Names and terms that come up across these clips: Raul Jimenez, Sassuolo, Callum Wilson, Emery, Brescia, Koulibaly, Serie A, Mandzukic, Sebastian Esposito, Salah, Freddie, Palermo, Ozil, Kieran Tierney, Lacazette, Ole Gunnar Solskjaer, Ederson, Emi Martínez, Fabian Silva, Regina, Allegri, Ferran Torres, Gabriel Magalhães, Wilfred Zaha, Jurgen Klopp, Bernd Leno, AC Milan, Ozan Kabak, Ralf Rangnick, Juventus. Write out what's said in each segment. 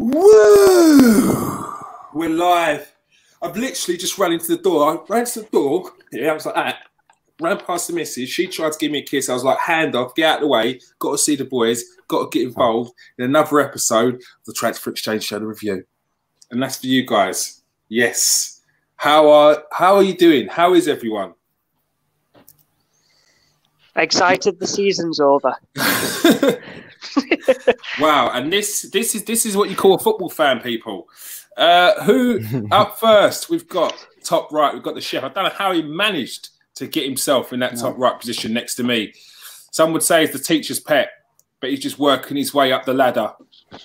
Woo! We're live. I've literally just ran into the door. I ran to the door. Yeah, I was like that. Ran past the missus. She tried to give me a kiss. I was like, hand off, get out of the way. Got to see the boys. Got to get involved in another episode of the Transfer Exchange Show, the review. And that's for you guys. Yes. How are you doing? How is everyone? Excited the season's over. Wow, and this is what you call a football fan, people. Who up first? We've got top right. We've got the chef. I don't know how he managed to get himself in that top right position next to me. Some would say it's the teacher's pet, but he's just working his way up the ladder.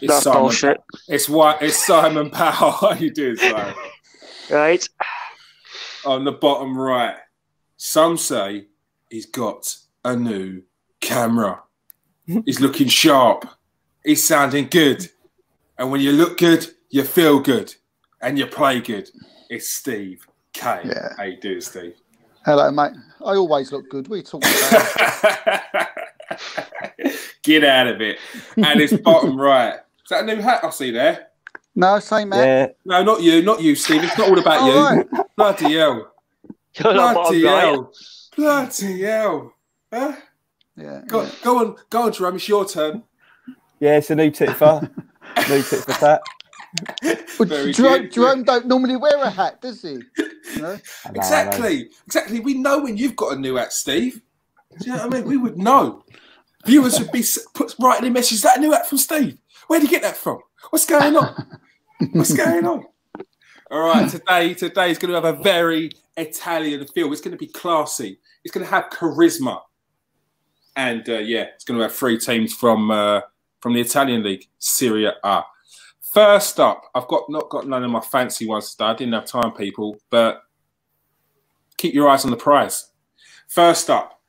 That's Simon. Bullshit. It's Simon Powell. How you doing, Simon? Right. On the bottom right. Some say he's got a new camera. He's looking sharp. He's sounding good. And when you look good, you feel good. And you play good. It's Steve K. Yeah. How you doing, Steve? Hello, mate. I always look good. What are you talking about? Get out of it. And it's bottom right. Is that a new hat I see there? No, same hat. Yeah. No, not you, Steve. It's not all about you. Right. Bloody hell. Bloody hell. Huh? Yeah, go on, Jerome. It's your turn. Yeah, it's a new tit for tat. Well, Jerome don't normally wear a hat, does he? No? Exactly. We know when you've got a new hat, Steve. Do you know what I mean? We would know. Viewers would be writing a message. Is that a new hat from Steve? Where did you get that from? What's going on? What's going on? All right, today's going to have a very Italian feel. It's going to be classy. It's going to have charisma. And, yeah, it's going to have three teams from the Italian league, Serie A. First up, I've not got none of my fancy ones today. I didn't have time, people, but keep your eyes on the prize. First up,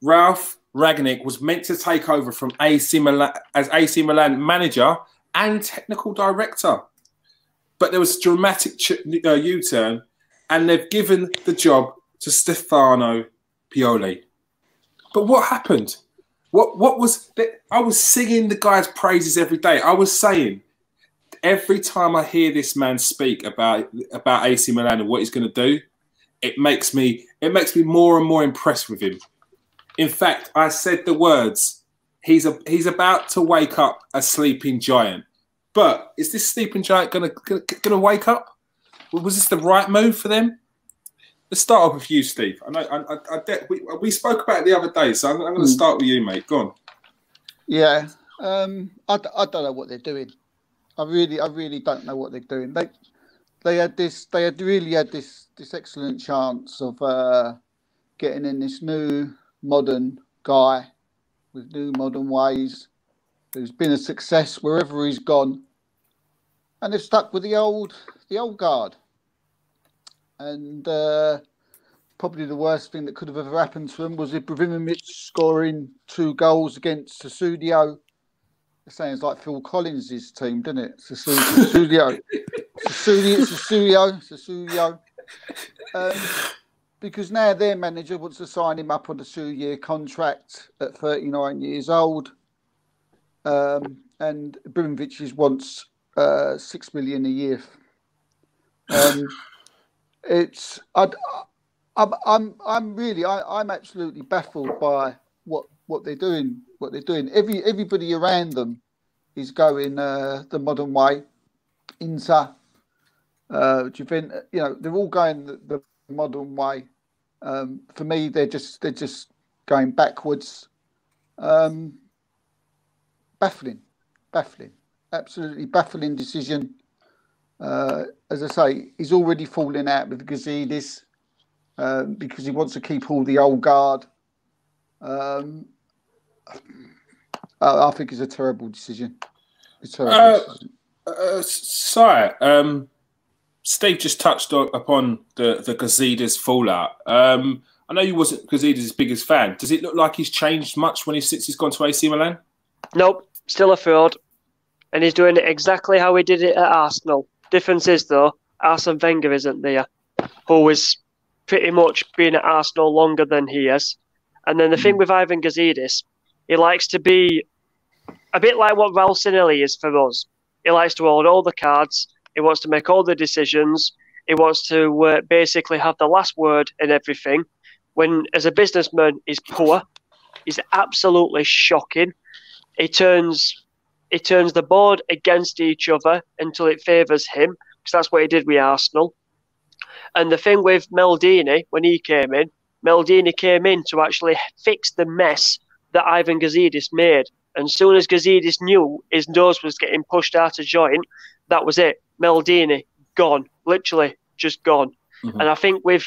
Ralf Rangnick was meant to take over from AC Milan as AC Milan manager and technical director. But there was a dramatic U-turn, and they've given the job to Stefano Pioli. But what happened? What was that? I was singing the guy's praises every day. I was saying every time I hear this man speak about AC Milan and what he's going to do, it makes me more and more impressed with him. In fact, I said the words, he's about to wake up a sleeping giant. But is this sleeping giant going to wake up? Was this the right move for them? Let's start off with you, Steve. I know we spoke about it the other day, so I'm going to start with you, mate. Go on. Yeah, I don't know what they're doing. I really don't know what they're doing. They had this excellent chance of getting in this new modern guy with new modern ways, who's been a success wherever he's gone, and they've stuck with the old guard. And probably the worst thing that could have ever happened to him was Ibrahimovic scoring 2 goals against Sassuolo. It sounds like Phil Collins' team, doesn't it? Sassuolo. Because now their manager wants to sign him up on a 2-year contract at 39 years old. And Ibrahimovic wants $6 million a year. I'm absolutely baffled by what they're doing. Everybody around them is going the modern way. Inter, Juventus, you know, they're all going the modern way. For me, they're just going backwards. Baffling, absolutely baffling decision. As I say, he's already falling out with Gazidis because he wants to keep all the old guard. I think it's a terrible decision. Sorry, Steve just touched upon the Gazidis fallout. I know you wasn't Gazidis' biggest fan. Does it look like he's changed much since he's gone to AC Milan? Nope, still a fraud. And he's doing it exactly how he did it at Arsenal. Difference is, though, Arsene Wenger isn't there, who is pretty much been at Arsenal longer than he is. And then the thing with Ivan Gazidis, he likes to be a bit like what Raul Sinelli is for us. He likes to hold all the cards. He wants to make all the decisions. He wants to basically have the last word in everything. When, as a businessman, he's poor. He's absolutely shocking. He turns the board against each other until it favours him, because that's what he did with Arsenal. And the thing with Maldini, when he came in, Maldini came in to actually fix the mess that Ivan Gazidis made. And as soon as Gazidis knew his nose was getting pushed out of joint, that was it. Maldini, gone. Literally, just gone. Mm-hmm. And I think with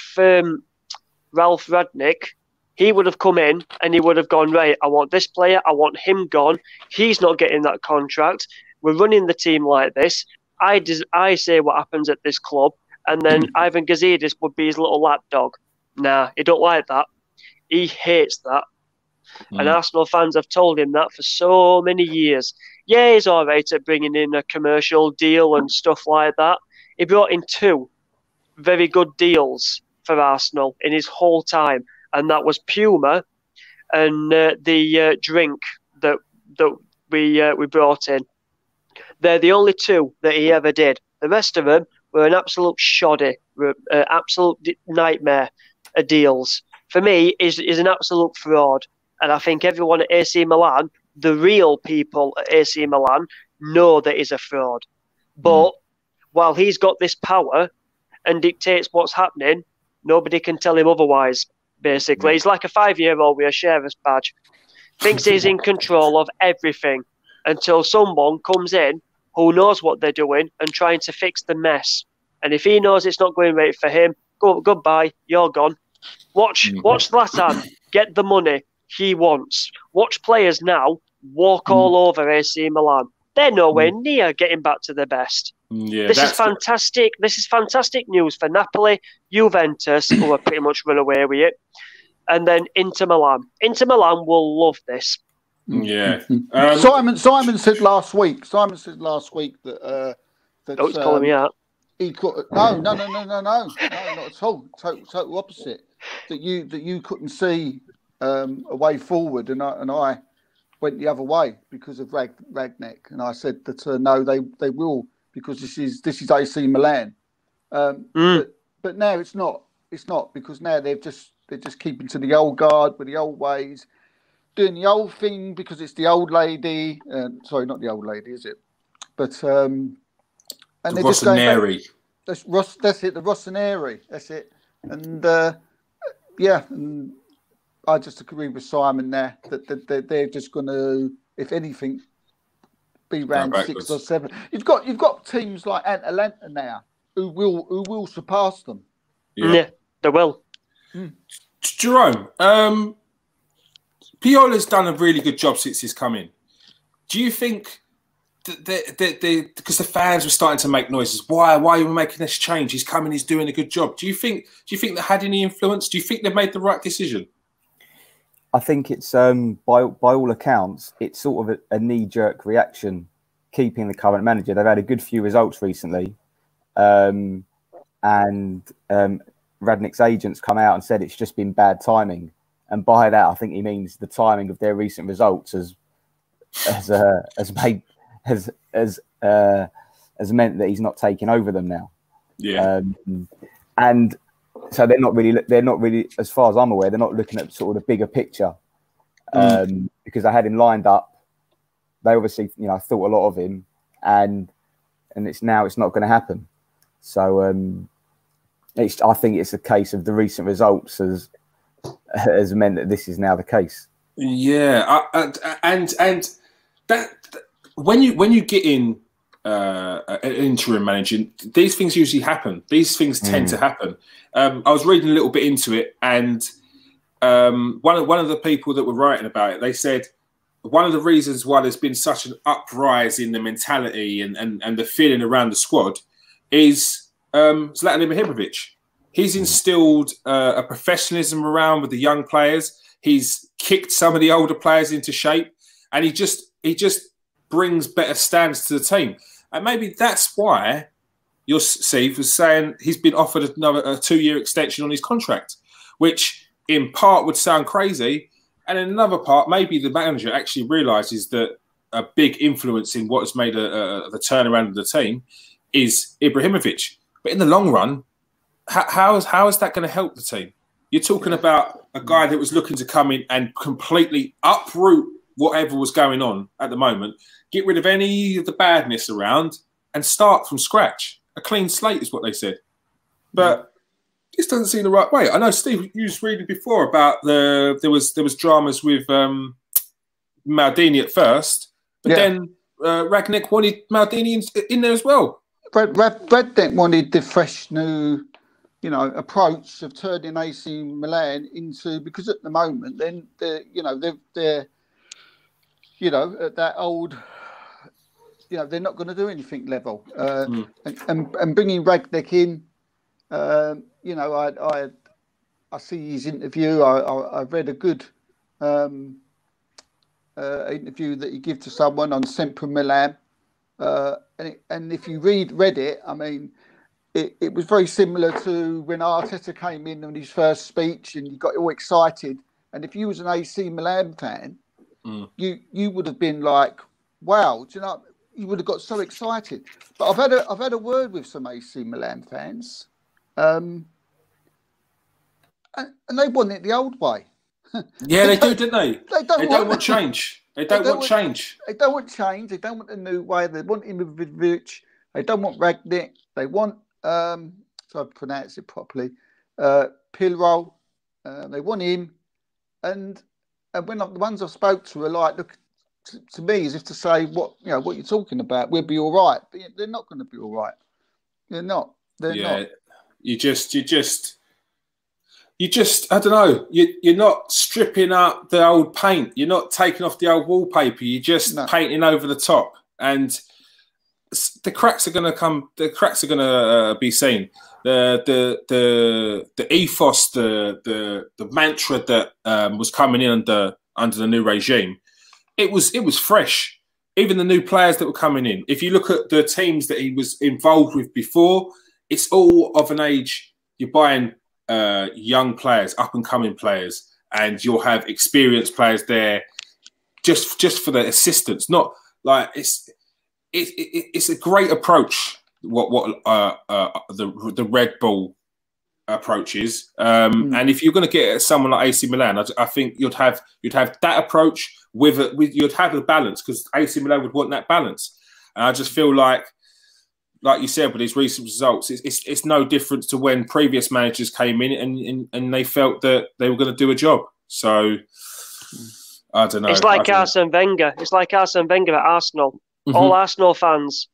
Ralf Rangnick, he would have come in and he would have gone, right, I want this player, I want him gone. He's not getting that contract. We're running the team like this. I say what happens at this club. And then Ivan Gazidis would be his little lapdog. Nah, he don't like that. He hates that. Mm. And Arsenal fans have told him that for so many years. Yeah, he's all right at bringing in a commercial deal and stuff like that. He brought in 2 very good deals for Arsenal in his whole time. And that was Puma and the drink that we brought in. They're the only 2 that he ever did. The rest of them were an absolute shoddy, absolute nightmare of deals. For me, is an absolute fraud. And I think everyone at AC Milan, the real people at AC Milan, know that he's a fraud. But while he's got this power and dictates what's happening, nobody can tell him otherwise, basically. He's like a 5-year-old with a sheriff's badge. Thinks he's in control of everything until someone comes in who knows what they're doing and trying to fix the mess. And if he knows it's not going right for him, goodbye, you're gone. Watch Zlatan get the money he wants. Watch players now walk all over AC Milan. They're nowhere near getting back to their best. Yeah, this is fantastic. This is fantastic news for Napoli, Juventus, who are pretty much run away with it, and then Inter Milan. Inter Milan will love this. Yeah. Simon said last week. That that was calling me out. No, not at all. Total opposite. That you couldn't see a way forward, and I went the other way because of Rangnick, and I said that no, they will, because this is AC Milan. But now it's not, because now they're just keeping to the old guard with the old ways, doing the old thing because it's the old lady. Sorry, not the old lady, is it? But and they're just going back. That's it, the Rossoneri. That's it. And and I just agree with Simon there that they're just going to, if anything, be round 6 or 7. You've got teams like Atalanta now who will surpass them. Yeah, they will. Jerome, Pioli's done a really good job since he's come in. Do you think that because the fans were starting to make noises, why are you making this change? He's coming, he's doing a good job. Do you think that had any influence? Do you think they've made the right decision? I think it's by all accounts, it's sort of a knee-jerk reaction, keeping the current manager. They've had a good few results recently, and Radnick's agents come out and said it's just been bad timing. And by that, I think he means the timing of their recent results has meant that he's not taking over them now. Yeah, and. So they're not really, as far as I'm aware, they're not looking at sort of the bigger picture, because they had him lined up. They obviously, thought a lot of him, and it's not going to happen. So I think it's a case of the recent results has meant that this is now the case. Yeah, and that when you get in an interim manager, these things usually happen. These things tend to happen. I was reading a little bit into it, and one of the people that were writing about it, they said one of the reasons why there's been such an uprise in the mentality and the feeling around the squad is Zlatan Ibrahimovic. He's instilled a professionalism around with the young players. He's kicked some of the older players into shape, and he just brings better standards to the team. And maybe that's why your Steve was saying he's been offered a 2-year extension on his contract, which in part would sound crazy, and in another part, maybe the manager actually realises that a big influence in what has made the turnaround of the team is Ibrahimovic. But in the long run, how is that going to help the team? You're talking about a guy that was looking to come in and completely uproot whatever was going on at the moment, get rid of any of the badness around and start from scratch. A clean slate is what they said. But this doesn't seem the right way. I know, Steve, you was reading before about there was dramas with Maldini at first, but then Rangnick wanted Maldini in there as well. Rangnick wanted the fresh new, you know, approach of turning AC Milan into, because at the moment, then they're at that old, they're not going to do anything level, and bringing Rangnick in. I see his interview. I read a good interview that he gave to someone on Sempre Milan, and if you read it, I mean, it was very similar to when Arteta came in on his first speech, and you got all excited. And if you was an AC Milan fan, you would have been like, wow, do you know? You would have got so excited. But I've had a word with some AC Milan fans. And they want it the old way. Yeah, they do, didn't they? They don't want change. They don't want change. They don't want change. They don't want a new way. They want Ibrahimovic. They don't want Rangnick. They want, so I pronounce it properly, Pilro. They want him. And when the ones I spoke to are like, look, to me, as if to say, what you're talking about, we'll be all right. But they're not going to be all right. They're not. They're not. You just, I don't know. You're not stripping up the old paint. You're not taking off the old wallpaper. You're just painting over the top, and the cracks are going to come. The cracks are going to be seen. The ethos, the mantra that was coming in under the new regime. It was fresh. Even the new players that were coming in. If you look at the teams that he was involved with before, it's all of an age. You're buying young players, up and coming players, and you'll have experienced players there just for the assistance. Not like it's a great approach. What the Red Bull approach is, and if you're going to get someone like AC Milan, I think you'd have that approach. You'd have the balance, because AC Milan would want that balance, and I just feel like you said, with these recent results, it's no different to when previous managers came in and they felt that they were going to do a job. So I don't know. It's like Arsene Wenger. It's like Arsene Wenger at Arsenal. All Arsenal fans,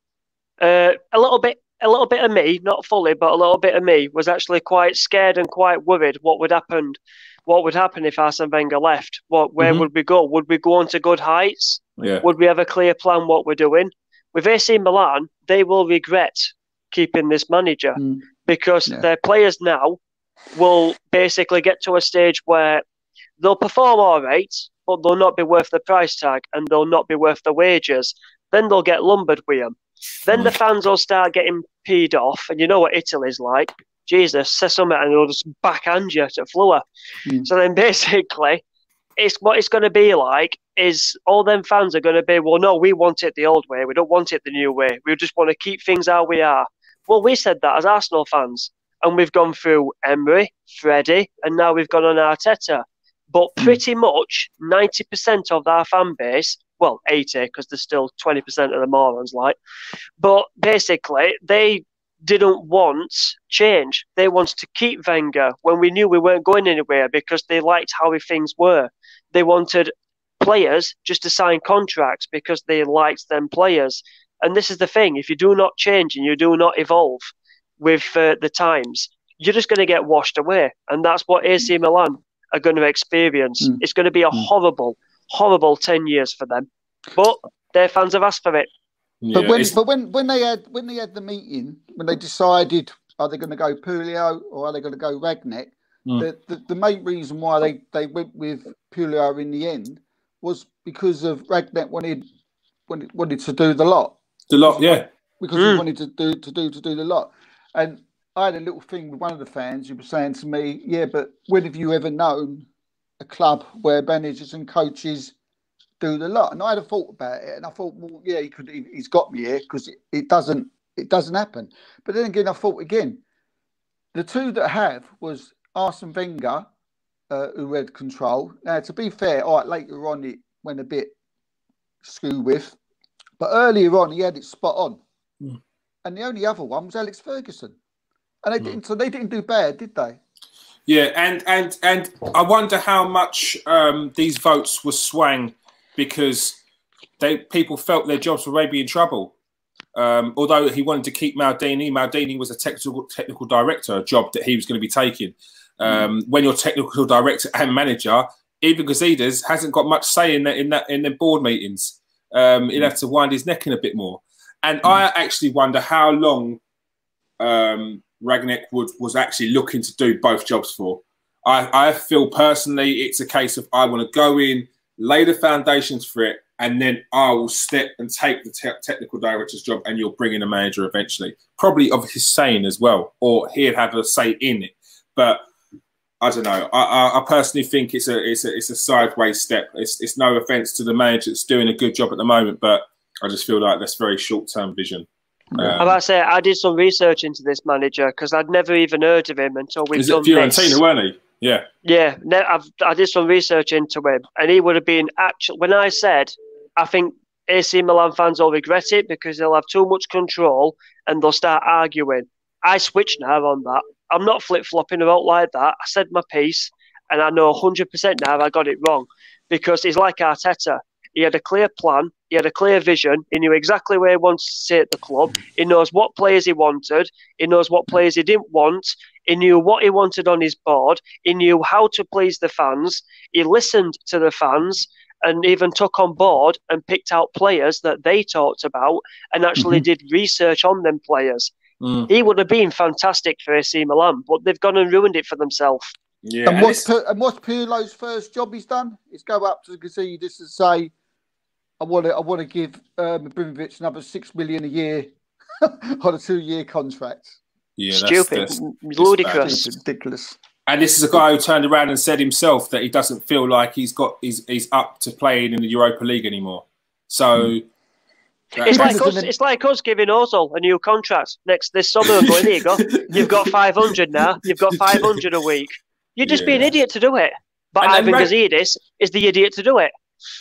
a little bit of me, not fully, but a little bit of me was actually quite scared and quite worried what would happen. What would happen if Arsene Wenger left? Where would we go? Would we go on to good heights? Yeah. Would we have a clear plan what we're doing? With AC Milan, they will regret keeping this manager because their players now will basically get to a stage where they'll perform all right, but they'll not be worth the price tag and they'll not be worth the wages. Then they'll get lumbered with them. Then the fans will start getting peed off, and you know what Italy's like. Jesus, say something and they'll just backhand you to floor. So then basically, what it's going to be like is all them fans are going to be, well, no, we want it the old way. We don't want it the new way. We just want to keep things how we are. Well, we said that as Arsenal fans, and we've gone through Emery, Freddie, and now we've gone on Arteta. But pretty much 90% of our fan base, well, 80, because there's still 20% of the morons, like, but basically they didn't want change. They wanted to keep Wenger when we knew we weren't going anywhere because they liked how things were. They wanted players just to sign contracts because they liked them players. And this is the thing. If you do not change and you do not evolve with the times, you're just going to get washed away. And that's what AC Milan are going to experience. It's going to be a horrible 10 years for them. But their fans have asked for it. Yeah, but when they had the meeting, when they decided, are they going to go Pulio or are they going to go Rangnick, the main reason why they went with Pulio in the end was because of Rangnick wanted to do the lot. The lot, yeah. Because he wanted to do the lot. And I had a little thing with one of the fans who was saying to me, yeah, but when have you ever known a club where managers and coaches do the lot. And I had a thought about it, and I thought, well, yeah, he's got me here, because it doesn't happen. But then again, I thought again, the two that have was Arsene Wenger, who had control. Now, to be fair, all right, later on it went a bit screw with, but earlier on he had it spot on. Mm. And the only other one was Alex Ferguson, and they didn't. So they didn't do bad, did they? Yeah, and I wonder how much these votes were swung because people felt their jobs were maybe in trouble. Although he wanted to keep Maldini was a technical director, a job that he was going to be taking. When you're technical director and manager, Ivan Gazidis hasn't got much say in the board meetings. He'd have to wind his neck in a bit more. And I actually wonder how long Rangnick was actually looking to do both jobs for. I feel personally it's a case of I want to go in, lay the foundations for it, and then I will step and take the technical director's job, and you'll bring in a manager eventually. Probably of his saying as well, or he'd have a say in it. But I don't know. I personally think it's a sideways step. It's no offence to the manager that's doing a good job at the moment, but I just feel like that's very short-term vision. I must say, I did some research into this manager because I'd never even heard of him until we've done this. Is it Fiorentina, weren't he? Yeah. Yeah, I did some research into him, and he would have been actually... When I said, I think AC Milan fans will regret it because they'll have too much control and they'll start arguing. I switched now on that. I'm not flip-flopping about like that. I said my piece, and I know 100% now I got it wrong because he's like Arteta. He had a clear plan. He had a clear vision. He knew exactly where he wanted to take the club. He knows what players he wanted. He knows what players he didn't want. He knew what he wanted on his board. He knew how to please the fans. He listened to the fans and even took on board and picked out players that they talked about and actually did research on them players. Mm. He would have been fantastic for AC Milan, but they've gone and ruined it for themselves. Yeah, and what's Pirlo's first job he's done? He's go up to Gazidis and say, I want to give Ibrahimovic another $6 million a year on a 2-year contract. Yeah, stupid, that's ludicrous, that's ridiculous. And this is a guy who turned around and said himself that he doesn't feel like he's up to playing in the Europa League anymore. So it's like us giving Ozil a new contract this summer. Going, here you go. You've got 500 now. You've got 500 a week. You'd just be an idiot to do it. But Ivan Gazidis is the idiot to do it.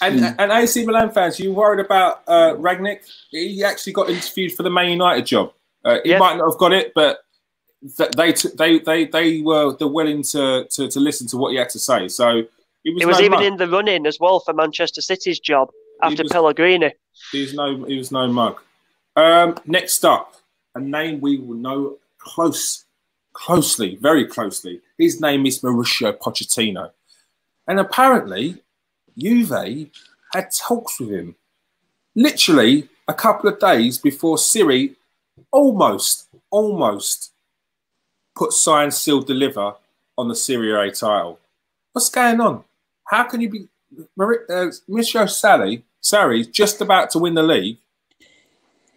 And AC Milan fans, you worried about Rangnick? He actually got interviewed for the Man United job. He might not have got it, but they were willing to listen to what he had to say. So it was even in the running as well for Manchester City's job after Pellegrini. He was no mug. Next up, a name we will know very closely. His name is Mauricio Pochettino, and apparently Juve had talks with him literally a couple of days before Serie almost put sign, seal, deliver on the Serie A title. What's going on? How can you be... Mauricio Sarri's just about to win the league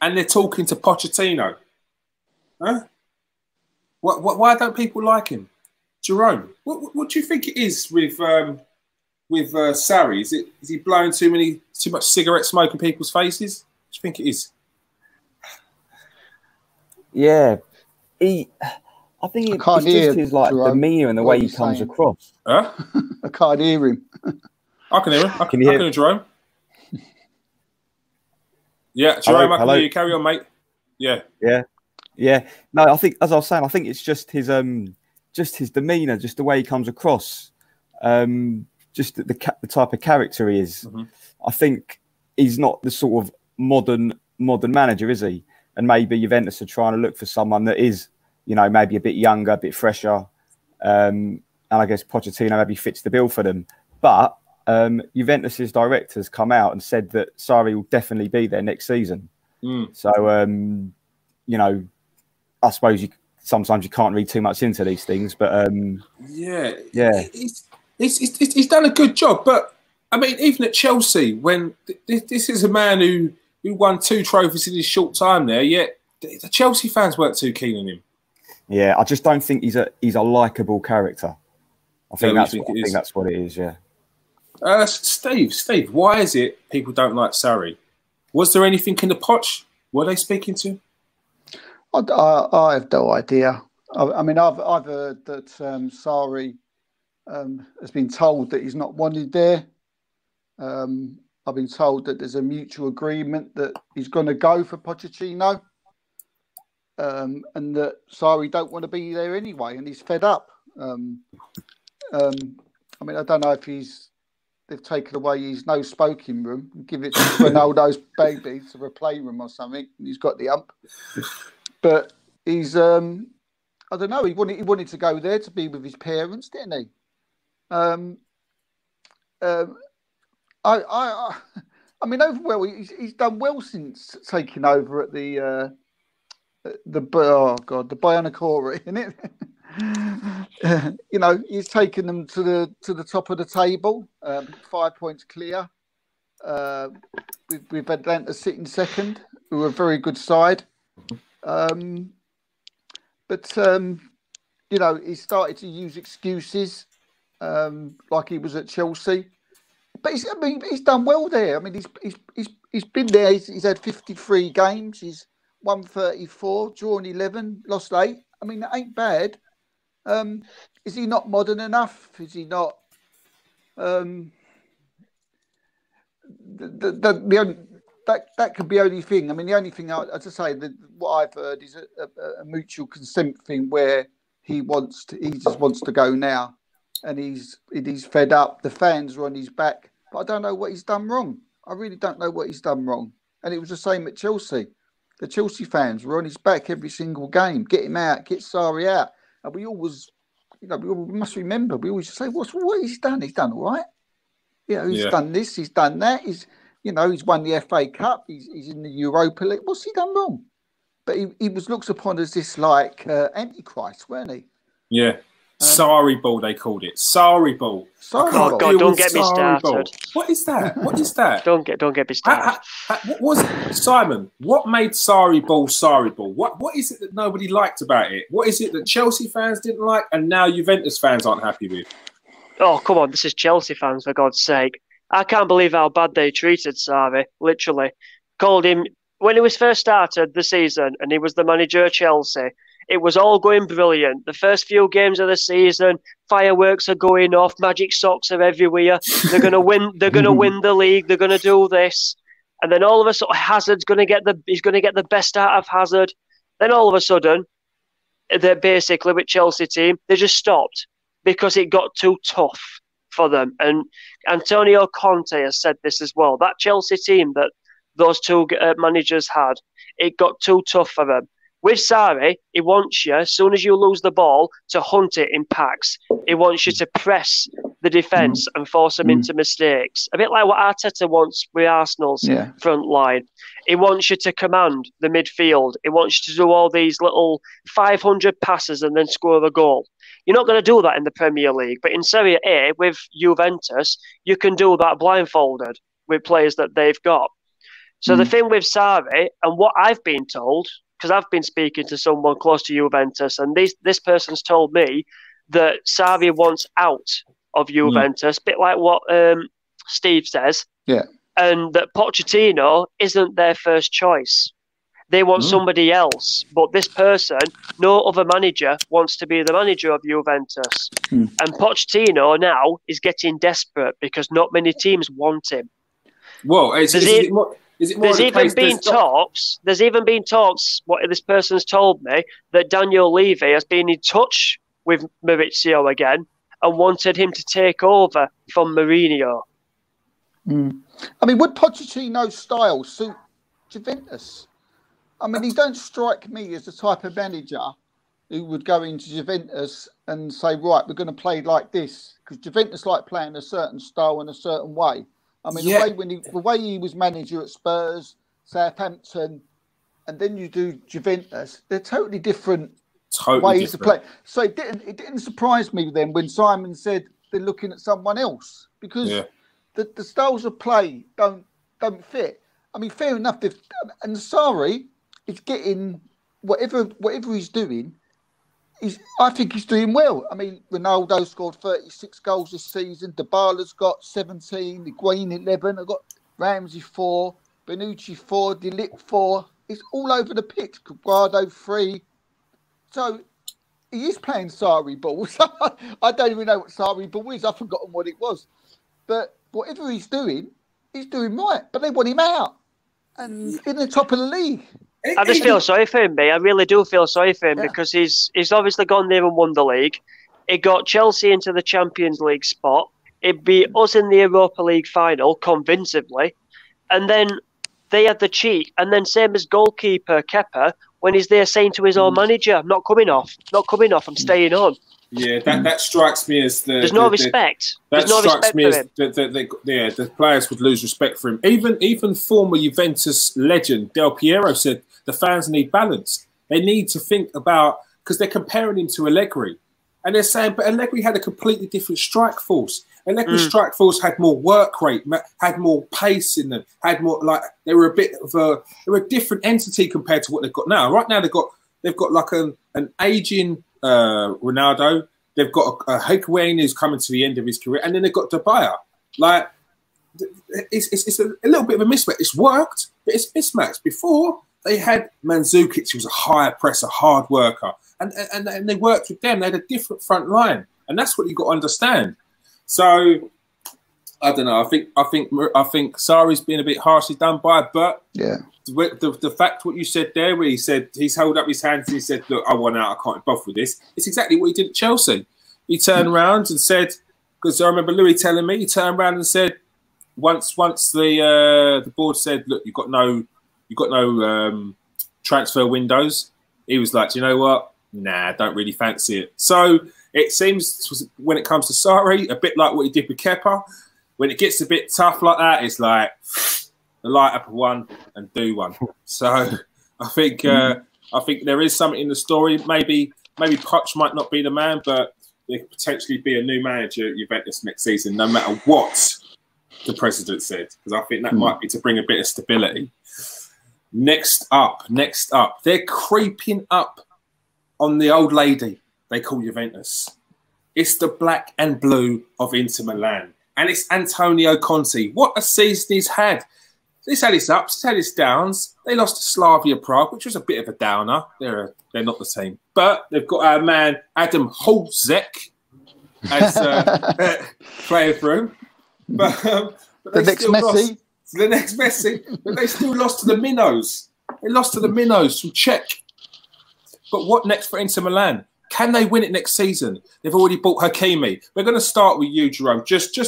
and they're talking to Pochettino. Huh? Why don't people like him? Jerome, what do you think it is with Sarri? Is he blowing too much cigarette smoke in people's faces? What do you think it is? Yeah, I think it's just his like demeanour and the way he comes across. Huh? I can't hear him. I can hear him. I can hear Jerome. Yeah, Jerome, hello, I can hear you. Carry on, mate. Yeah, yeah, yeah. No, I think as I was saying, I think it's just his demeanour, just the way he comes across. Just the type of character he is. Mm-hmm. I think he's not the sort of modern manager, is he? And maybe Juventus are trying to look for someone that is, you know, maybe a bit younger, a bit fresher. And I guess Pochettino maybe fits the bill for them. But Juventus's directors come out and said that Sarri will definitely be there next season. Mm. So, you know, I suppose sometimes you can't read too much into these things. But, yeah. He's done a good job, but I mean, even at Chelsea, when this is a man who won 2 trophies in his short time there, yet the Chelsea fans weren't too keen on him. Yeah, I just don't think he's a likable character. I think that's what it is. Yeah. Steve, why is it people don't like Sarri? Was there anything in the Poch? Were they speaking to? I have no idea. I mean, I've heard that Sarri has been told that he's not wanted there. I've been told that there's a mutual agreement that he's going to go for Pochettino, and that Sarri don't want to be there anyway, and he's fed up. I mean, I don't know if they've taken away his no smoking room and give it to Ronaldo's baby to a playroom or something, and he's got the ump. But he's, I don't know, he wanted to go there to be with his parents, didn't he? I mean, overall, he's done well since taking over at the Bionacora, isn't it? You know, he's taken them to the top of the table, 5 points clear. We've Atlanta sitting second, who are a very good side. You know, he started to use excuses, like he was at Chelsea. But he's done well there. I mean, he's been there. He's had 53 games. He's won 34, drawn 11, lost 8. I mean, that ain't bad. Is he not modern enough? Is he not? That could be the only thing. I mean, the only thing as I say, what I've heard is a mutual consent thing where he just wants to go now. And he's fed up. The fans are on his back. But I don't know what he's done wrong. I really don't know what he's done wrong. And it was the same at Chelsea. The Chelsea fans were on his back every single game. Get him out. Get Sarri out. And we always, you know, we must remember, we always say, what he's done? He's done all right. You know, he's done this. He's done that. He's, you know, he's won the FA Cup. He's in the Europa League. What's he done wrong? But he was looked upon as this, like, Antichrist, weren't he? Yeah. Sarri ball, they called it. Sarri ball. Oh God! Don't get me started. What is that? What is that? Don't get me started. What was it? Simon? What made Sarri ball Sarri ball? What is it that nobody liked about it? What is it that Chelsea fans didn't like, and now Juventus fans aren't happy with? Oh come on! This is Chelsea fans, for God's sake! I can't believe how bad they treated Sarri. Literally, called him when he was first started the season, and he was the manager of Chelsea. It was all going brilliant. The first few games of the season, fireworks are going off, magic socks are everywhere. They're going to win. They're going to win the league. They're going to do this, and then all of a sudden, Hazard's going to get the. He's going to get the best out of Hazard. Then all of a sudden, they're basically with Chelsea team. They just stopped because it got too tough for them. And Antonio Conte has said this as well. That Chelsea team that those two managers had, it got too tough for them. With Sarri, he wants you, as soon as you lose the ball, to hunt it in packs. He wants you to press the defence and force them into mistakes. A bit like what Arteta wants with Arsenal's front line. He wants you to command the midfield. He wants you to do all these little 500 passes and then score a goal. You're not going to do that in the Premier League. But in Serie A, with Juventus, you can do that blindfolded with players that they've got. So the thing with Sarri, and what I've been told... because I've been speaking to someone close to Juventus, and this person's told me that Sarri wants out of Juventus, a bit like what Steve says, and that Pochettino isn't their first choice. They want somebody else, but this person, no other manager, wants to be the manager of Juventus. And Pochettino now is getting desperate because not many teams want him. Well, There's even been talks, what this person's told me, that Daniel Levy has been in touch with Maurizio again and wanted him to take over from Mourinho. I mean, would Pochettino's style suit Juventus? I mean, he don't strike me as the type of manager who would go into Juventus and say, right, we're going to play like this. Because Juventus like playing a certain style and a certain way. I mean, the way he was manager at Spurs, Southampton, and then you do Juventus, they're totally different ways to play. So it didn't surprise me then when Simon said they're looking at someone else because the styles of play don't fit. I mean, fair enough. And Sarri is getting whatever he's doing. I think he's doing well. I mean, Ronaldo scored 36 goals this season. Dybala's got 17. Higuain 11. I've got Ramsey 4. Benucci 4. De Ligt 4. It's all over the pitch. Cuadrado 3. So he is playing Sarri ball. I don't even know what Sarri ball is. I've forgotten what it was. But whatever he's doing right. But they want him out. And he's in the top of the league. I just feel sorry for him, mate. I really do feel sorry for him because he's obviously gone there and won the league. He got Chelsea into the Champions League spot. It beat us in the Europa League final convincingly. And then they had the cheek. And then same as goalkeeper Kepa, when he's there saying to his own manager, I'm not coming off. Not coming off. I'm staying on. Yeah, that strikes me as the... There's no respect. That strikes me as the players would lose respect for him. Even former Juventus legend Del Piero said the fans need balance. They need to think about... Because they're comparing him to Allegri. And they're saying, but Allegri had a completely different strike force. Allegri's strike force had more work rate, had more pace in them, had more... like they were a bit of a... They were a different entity compared to what they've got now. Right now, they've got like an ageing... Ronaldo, they've got a Higuain who's coming to the end of his career, and then they've got Dybala. Like, it's a little bit of a mismatch. It's worked, but it's mismatched. Before, they had Mandzukic, who was a higher presser, hard worker, and they worked with them. They had a different front line, and that's what you got to understand. So, I don't know. I think Sarri's been a bit harshly done by, but yeah. The fact what you said there, where he said he's held up his hands and he said, look, I want out, I can't bother with this. It's exactly what he did at Chelsea. He turned around and said, because I remember Louis telling me, he turned around and said, once the board said, look, you've got no transfer windows, he was like, do you know what? Nah, I don't really fancy it. So it seems when it comes to Sarri, a bit like what he did with Kepa, when it gets a bit tough like that, it's like... light up one and do one. So I think there is something in the story. Maybe Poch might not be the man, but there could potentially be a new manager at Juventus next season, no matter what the president said, because I think that might be to bring a bit of stability. Next up, they're creeping up on the old lady they call Juventus. It's the black and blue of Inter Milan, and it's Antonio Conte. What a season he's had. This had its ups, this had its downs. They lost to Slavia Prague, which was a bit of a downer. They're not the team. But they've got our man, Adam Holzek, as player for him. But the next Messi. The next Messi. But they still lost to the Minnows. They lost to the Minnows from Czech. But what next for Inter Milan? Can they win it next season? They've already bought Hakimi. We're going to start with you, Jerome, just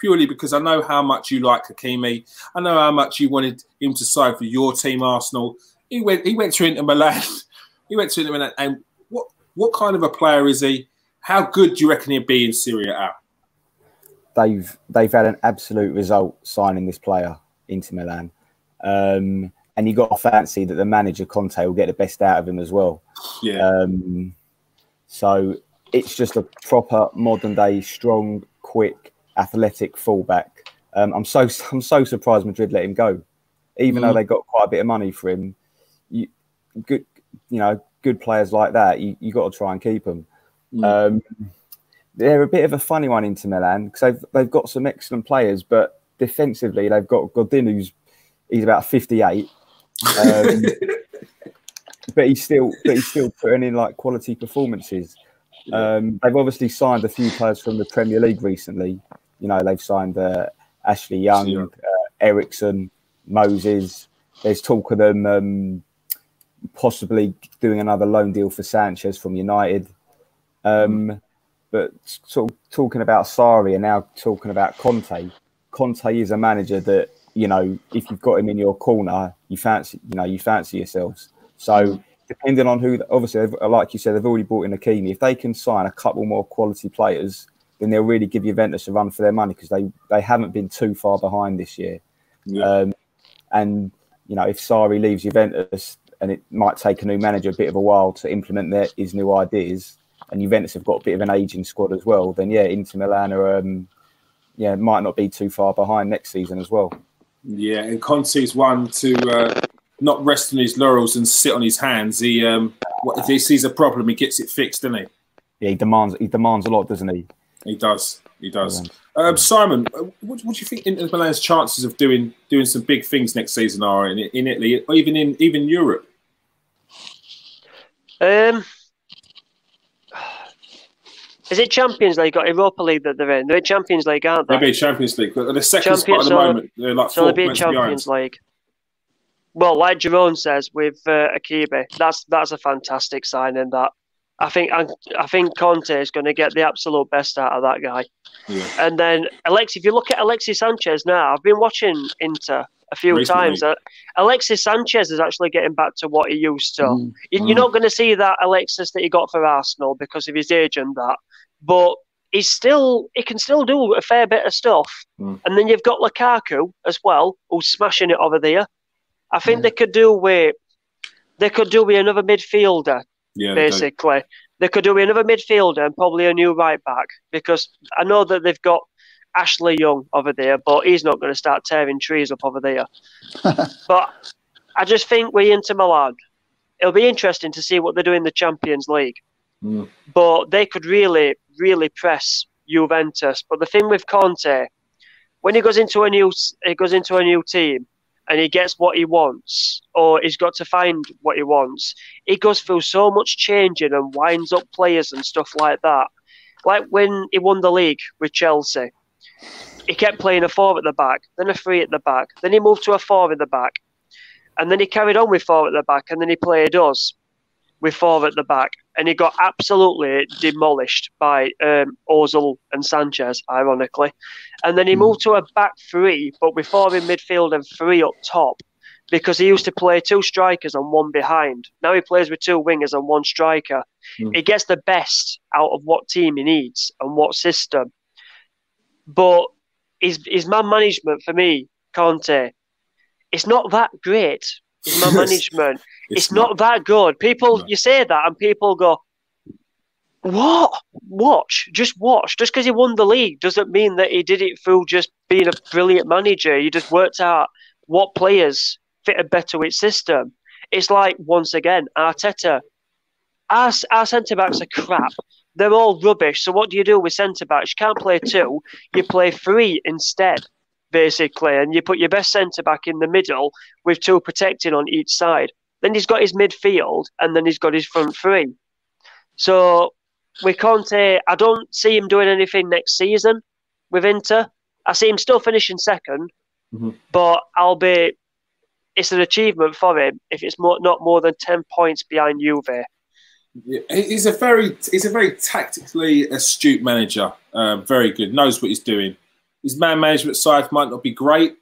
purely because I know how much you like Hakimi. I know how much you wanted him to sign for your team, Arsenal. He went to Inter Milan. He went to Inter Milan. And what kind of a player is he? How good do you reckon he'd be in Serie A? They've had an absolute result signing this player, Inter Milan. And you got to fancy that the manager, Conte, will get the best out of him as well. Yeah. So it's just a proper modern-day, strong, quick, athletic fullback. I'm so surprised Madrid let him go, even though they got quite a bit of money for him. Good players like that, you got to try and keep them. They're a bit of a funny one into Milan because they've got some excellent players, but defensively they've got Godin, he's about 58. But he's still putting in like quality performances. They've obviously signed a few players from the Premier League recently. You know, they've signed Ashley Young, Eriksen, Moses. There's talk of them possibly doing another loan deal for Sanchez from United. But sort of talking about Sarri and now talking about Conte. Conte is a manager that, you know, if you've got him in your corner, you fancy yourselves. So depending on who, obviously, like you said, they've already brought in Hakimi. If they can sign a couple more quality players, then they'll really give Juventus a run for their money because they haven't been too far behind this year. Yeah. And, you know, if Sarri leaves Juventus, and it might take a new manager a bit of a while to implement his new ideas, and Juventus have got a bit of an aging squad as well, then, yeah, Inter Milan are, might not be too far behind next season as well. Yeah, and Conte's one to... not rest on his laurels and sit on his hands. He What if he sees a problem, he gets it fixed, doesn't he? Yeah, he demands a lot, doesn't he? He does. He does. Simon, what do you think Inter Milan's chances of doing some big things next season are in Italy, or even Europe? Is it Champions League or Europa League that they're in? They're in Champions League, aren't they? They'll be in Champions League, but the second spot at the moment, they're like 4 points behind. Well, like Jerome says with Akibe, that's a fantastic signing. That I think Conte is going to get the absolute best out of that guy. Yeah. And then Alexis, if you look at Alexis Sanchez now, I've been watching Inter a few times. Alexis Sanchez is actually getting back to what he used to. You're not going to see that Alexis that he got for Arsenal because of his age and that, but he can still do a fair bit of stuff. And then you've got Lukaku as well, who's smashing it over there. I think they could do with another midfielder. Yeah, basically, they could do with another midfielder and probably a new right back, because I know that they've got Ashley Young over there, but he's not going to start tearing trees up over there. But I just think we're into Milan. It'll be interesting to see what they do in the Champions League. But they could really, really press Juventus. But the thing with Conte, when he goes into a new team, and he gets what he wants, or he's got to find what he wants, he goes through so much changing and winds up players and stuff like that. Like when he won the league with Chelsea, he kept playing a 4 at the back, then a 3 at the back, then he moved to a 4 at the back, and then he carried on with 4 at the back, and then he played us with 4 at the back, and he got absolutely demolished by Ozil and Sanchez, ironically. And then he moved to a back 3, but with 4 in midfield and 3 up top, because he used to play 2 strikers and 1 behind. Now he plays with 2 wingers and 1 striker. He gets the best out of what team he needs and what system. But his man management, for me, Conte, it's not that great. My management. It's not that good. People, you say that and people go, what? Watch. Just watch. Just because he won the league doesn't mean that he did it through just being a brilliant manager. He just worked out what players fitted better with system. It's like, once again, Arteta. Our centre-backs are crap. They're all rubbish. So what do you do with centre-backs? You can't play 2. You play 3 instead, basically, and you put your best centre-back in the middle with 2 protecting on each side. Then he's got his midfield, and then he's got his front 3. So with Conte, I don't see him doing anything next season with Inter. I see him still finishing second, but it's an achievement for him if it's not more than 10 points behind Juve. Yeah, he's a very tactically astute manager, very good, knows what he's doing. His man management side might not be great,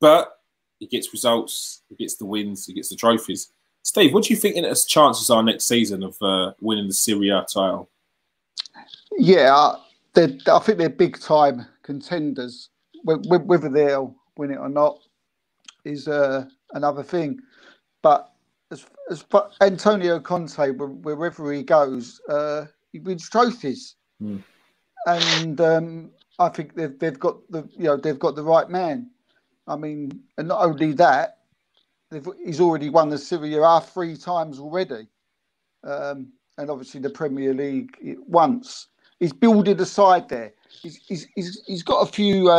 but he gets results, he gets the wins, he gets the trophies. Steve, what do you think Inter's chances are next season of winning the Serie A title? Yeah, I think they're big-time contenders. Whether they'll win it or not is another thing. But as Antonio Conte, wherever he goes, he wins trophies. And I think they've got the right man. I mean, and not only that, he's already won the Serie A 3 times already, and obviously the Premier League once. He's builded a side there. He's got a few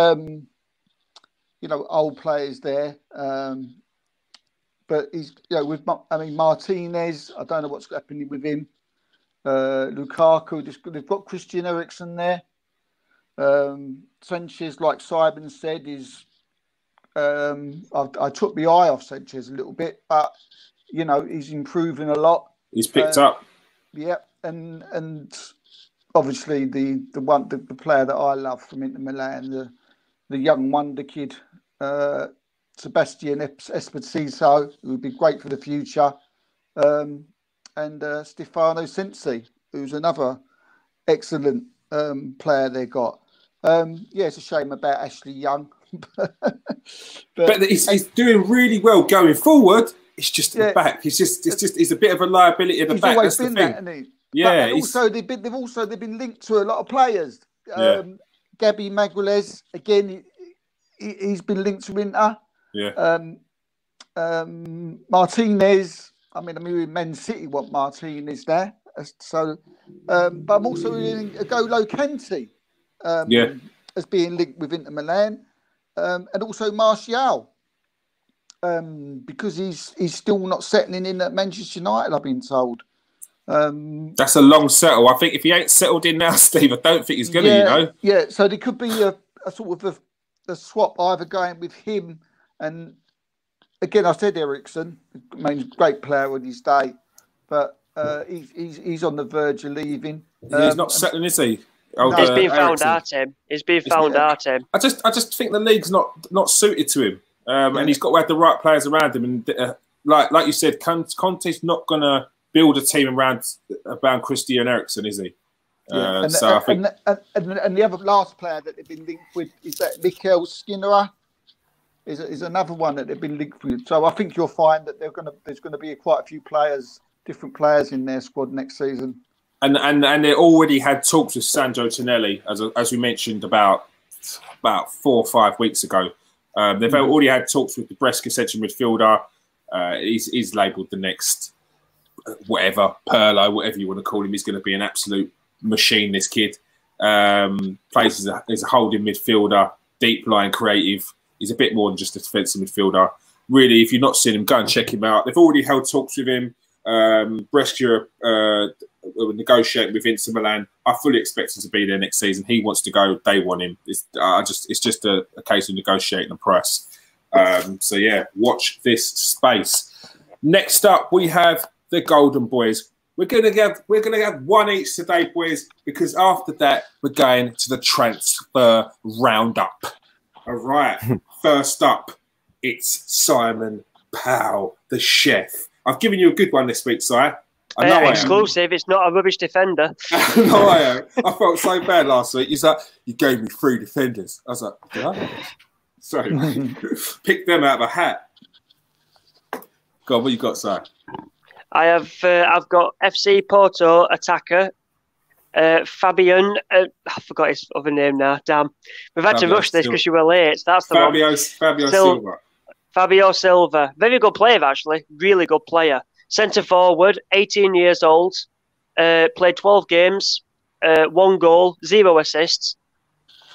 old players there, but he's with Martinez. I don't know what's happening with him. Lukaku. They've got Christian Eriksen there. Sanchez, like Simon said, is I took my eye off Sanchez a little bit, but he's improving a lot. He's picked up. Yeah, and obviously the player that I love from Inter Milan, the young wonder kid, Sebastian Esposito, who would be great for the future, and Stefano Sensi, who's another excellent player they got. It's a shame about Ashley Young. but he's doing really well going forward. It's just the back. He's a bit of a liability at the back. That's the thing. They've been linked to a lot of players. Gabby Magalhaes, again, he's been linked to Inter. Martinez, I mean, Man City want Martinez there. So, but I'm also in N'Golo Kante as being linked with Inter Milan, and also Martial, because he's still not settling in at Manchester United, I've been told. That's a long settle. I think if he ain't settled in now, Steve, I don't think he's going to, you know. Yeah, so there could be a sort of a swap, either going with him and, again, I said Eriksen, I mean, he's a great player in his day, but he's on the verge of leaving. He's not settling, is he? No, he's been found out, him. He's been found out, him. I just think the league's not suited to him, and he's got to have the right players around him. And like you said, Conte's not going to build a team around Christian Eriksen, is he? Yeah. And the other last player that they've been linked with is that Mikel Skinner is another one that they've been linked with. So I think you'll find that there's going to be quite a few players, different players in their squad next season. And they already had talks with Sandro Tonelli, as we mentioned about 4 or 5 weeks ago. They've already had talks with the Brescia central midfielder. He's labelled the next whatever, Perlo, whatever you want to call him. He's going to be an absolute machine, this kid. Plays as a holding midfielder, deep line creative. He's a bit more than just a defensive midfielder. Really, if you've not seen him, go and check him out. They've already held talks with him. Brescia negotiating with Inter Milan. I fully expect him to be there next season. He wants to go. They want him. It's just a case of negotiating a price. So yeah, watch this space. Next up, we have the Golden Boys. We're gonna have one each today, boys, because after that we're going to the transfer roundup. All right. First up, it's Simon Powell, the chef. I've given you a good one this week, Si. I know exclusive. I am. It's not a rubbish defender. No, I am. I felt so bad last week. He's like, you gave me 3 defenders. I was like, yeah. So pick them out of a hat. Go on, what you got, Si? I have. I've got FC Porto attacker Fabian. I forgot his other name now. Damn, we've had to rush this because you were late. That's the Fabio Silva. Fabio Silva, very good player actually, really good player. Centre forward, 18 years old, played 12 games, 1 goal, 0 assists.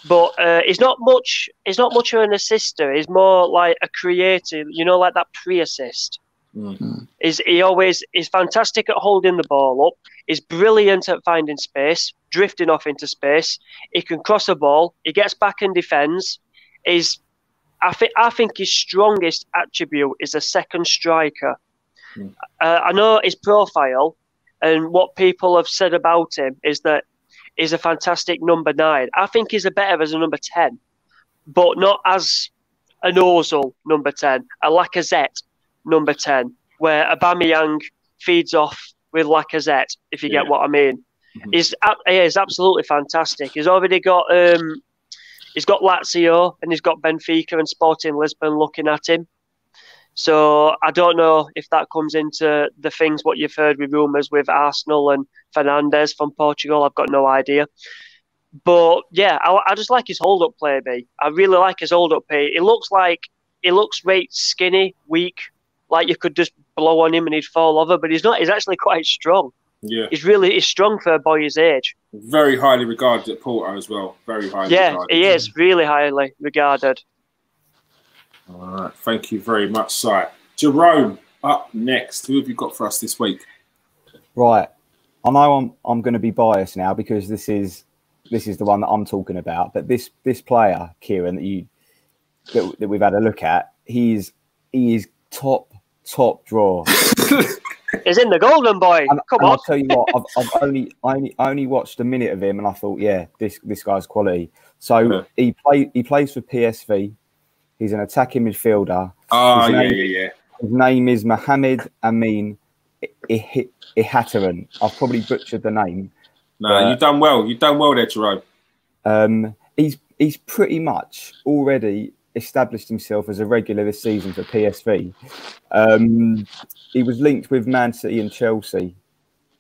But he's not much. He's not much of an assister. He's more like a creator. You know, like that pre-assist. Mm-hmm. He's fantastic at holding the ball up. He's brilliant at finding space, drifting off into space. He can cross a ball. He gets back and defends. I think his strongest attribute is a second striker. Mm. I know his profile and what people have said about him is that he's a fantastic number 9. I think he's a better as a number 10, but not as an Ozil number 10, a Lacazette number 10, where Aubameyang feeds off with Lacazette, if you get what I mean. Mm-hmm. He's absolutely fantastic. He's already got. He's got Lazio and he's got Benfica and Sporting Lisbon looking at him. So I don't know if that comes into the things what you've heard with rumours with Arsenal and Fernandes from Portugal. I've got no idea. But yeah, I just like his hold-up play, B. I really like his hold-up play. He looks really skinny, weak, like you could just blow on him and he'd fall over, but he's not. He's actually quite strong. Yeah, he's strong for a boy his age. Very highly regarded at Porto as well. Very highly regarded. Yeah, he is really highly regarded. All right, thank you very much, Si. Jerome, up next. Who have you got for us this week? Right, I know I'm going to be biased now because this is the one that I'm talking about. But this player, Kieran, that we've had a look at, he is top drawer. He's in the Golden Boy. Come on! I'll tell you what, I've only watched a minute of him, and I thought, yeah, this guy's quality. So he plays for PSV. He's an attacking midfielder. Oh, his name. His name is Mohamed Amin Ihateran. I've probably butchered the name. No, you've done well. You've done well there, Jerome. He's pretty much already established himself as a regular this season for PSV. He was linked with Man City and Chelsea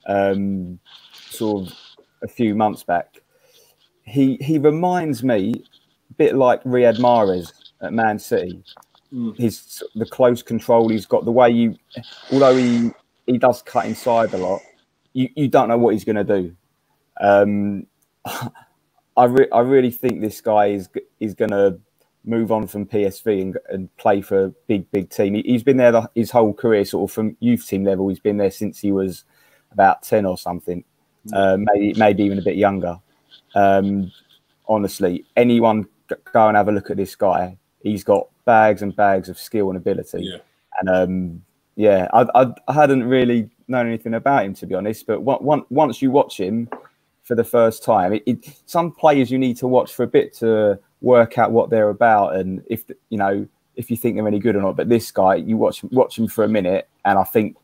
sort of a few months back. He reminds me a bit like Riyad Mahrez at Man City. The close control he's got, the way although he he does cut inside a lot. You don't know what he's going to do. I really think this guy is going to move on from PSV and play for a big team. He's been there his whole career, sort of from youth team level. He's been there since he was about 10 or something, maybe even a bit younger. Honestly, anyone go and have a look at this guy. He's got bags and bags of skill and ability. Yeah. And yeah, I hadn't really known anything about him, to be honest. But once you watch him for the first time, some players you need to watch for a bit to work out what they're about and if you think they're any good or not. But this guy, you watch him for a minute, and I think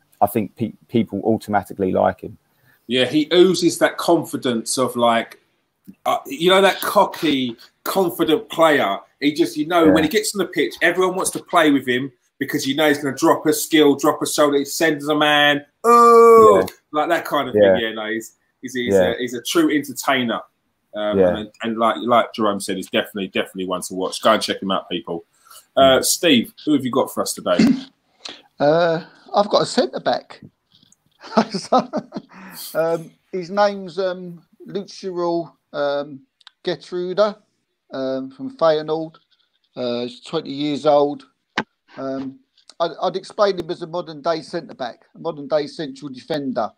people automatically like him. Yeah, he oozes that confidence of like, that cocky, confident player. He just, when he gets on the pitch, everyone wants to play with him because he's going to drop a skill, drop a shoulder, he sends a man, like that kind of thing. Yeah, no, he's a true entertainer, and like Jerome said, he's definitely one to watch. Go and check him out, people. Steve, who have you got for us today? I've got a centre back. His name's Lucirol Getruda from Feyenoord. He's 20 years old. I'd explain him as a modern day centre back, a modern day central defender.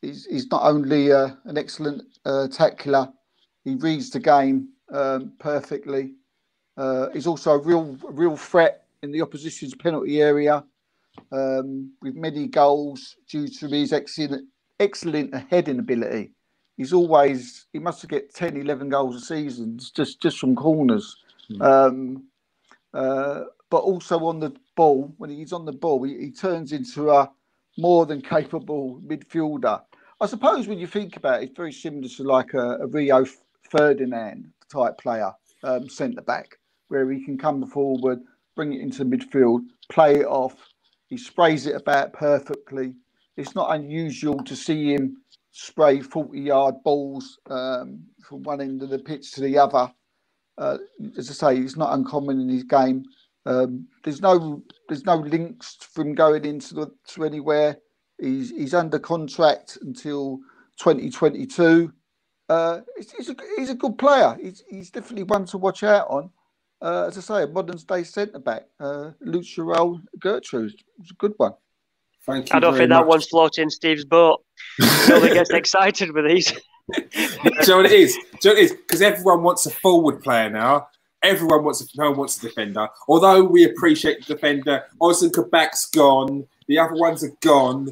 He's not only an excellent tackler, he reads the game perfectly. He's also a real threat in the opposition's penalty area, with many goals due to his excellent heading ability. He must get 10, 11 goals a season just from corners. But also on the ball, when he's on the ball, he turns into a more than capable midfielder. I suppose when you think about it, it's very similar to like a Rio Ferdinand type player, centre-back, where he can come forward, bring it into midfield, play it off. He sprays it about perfectly. It's not unusual to see him spray 40-yard balls from one end of the pitch to the other. As I say, it's not uncommon in his game. There's no links from going to anywhere. He's under contract until 2022. He's a good player. He's definitely one to watch out on. As I say, a modern day centre back, Lucirol Gertrude, was a good one. Thank you. I don't think that one's floating Steve's boat. Nobody gets excited with these. So it is. So it is, because everyone wants a forward player now. No one wants a defender. Although we appreciate the defender, Ozan Kabak's gone. The other ones are gone.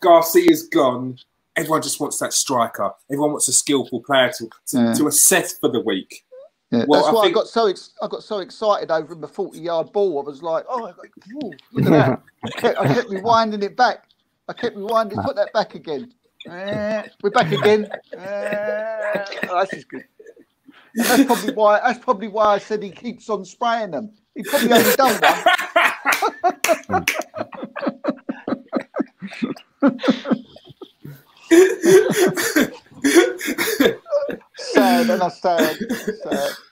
Garcia's gone. Everyone just wants that striker. Everyone wants a skillful player to assess for the week. Yeah. Well, that's why I got so excited over him, the 40-yard ball. I was like, oh, look at that! I kept rewinding it back. Put that back again. We're back again. Oh, that's just good. And that's probably why. I said he keeps on spraying them. He probably only done one. Sad, and I'm sad.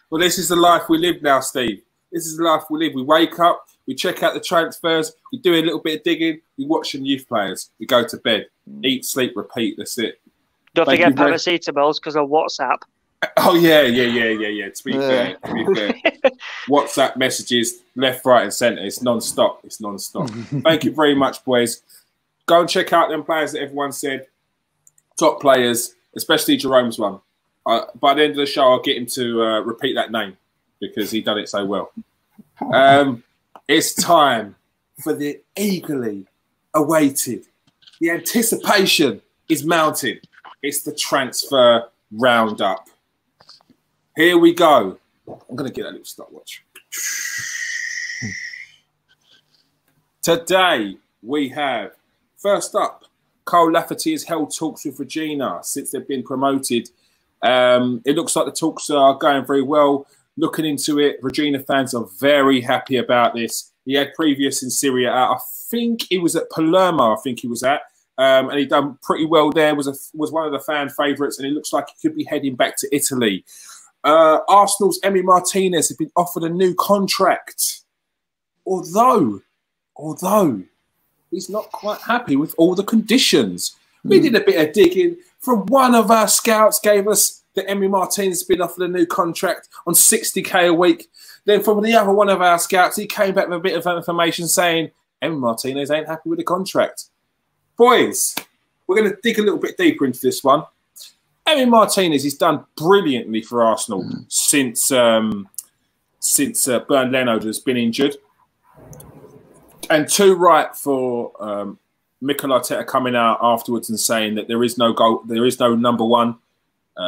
Well, this is the life we live now, Steve. This is the life we live. We wake up, we check out the transfers, we do a little bit of digging, we watch some youth players, we go to bed, eat, sleep, repeat. That's it. Don't forget paracetamol because of WhatsApp. Oh, yeah. To be fair. WhatsApp messages, left, right and centre. It's non-stop. It's non-stop. Thank you very much, boys. Go and check out them players that everyone said. Top players, especially Jerome's one. By the end of the show, I'll get him to repeat that name because he done it so well. It's time for the eagerly awaited. The anticipation is mounting. It's the transfer roundup. Here we go. I'm going to get a little stopwatch. Today, we have, first up, Cole Lafferty has held talks with Regina since they've been promoted. It looks like the talks are going very well. Looking into it, Regina fans are very happy about this. He had previous in Serie A. I think he was at Palermo, and he done pretty well there, was one of the fan favourites, and it looks like he could be heading back to Italy. Arsenal's Emi Martínez has been offered a new contract. Although he's not quite happy with all the conditions. We did a bit of digging. From one of our scouts gave us that Emi Martínez has been offered a new contract on 60k a week. Then from the other one of our scouts, he came back with a bit of information saying Emi Martínez ain't happy with the contract. Boys, we're going to dig a little bit deeper into this one. Emi Martínez has done brilliantly for Arsenal since Bernd Leno has been injured. And too right for Mikel Arteta coming out afterwards and saying that there is no goal, there is no number one.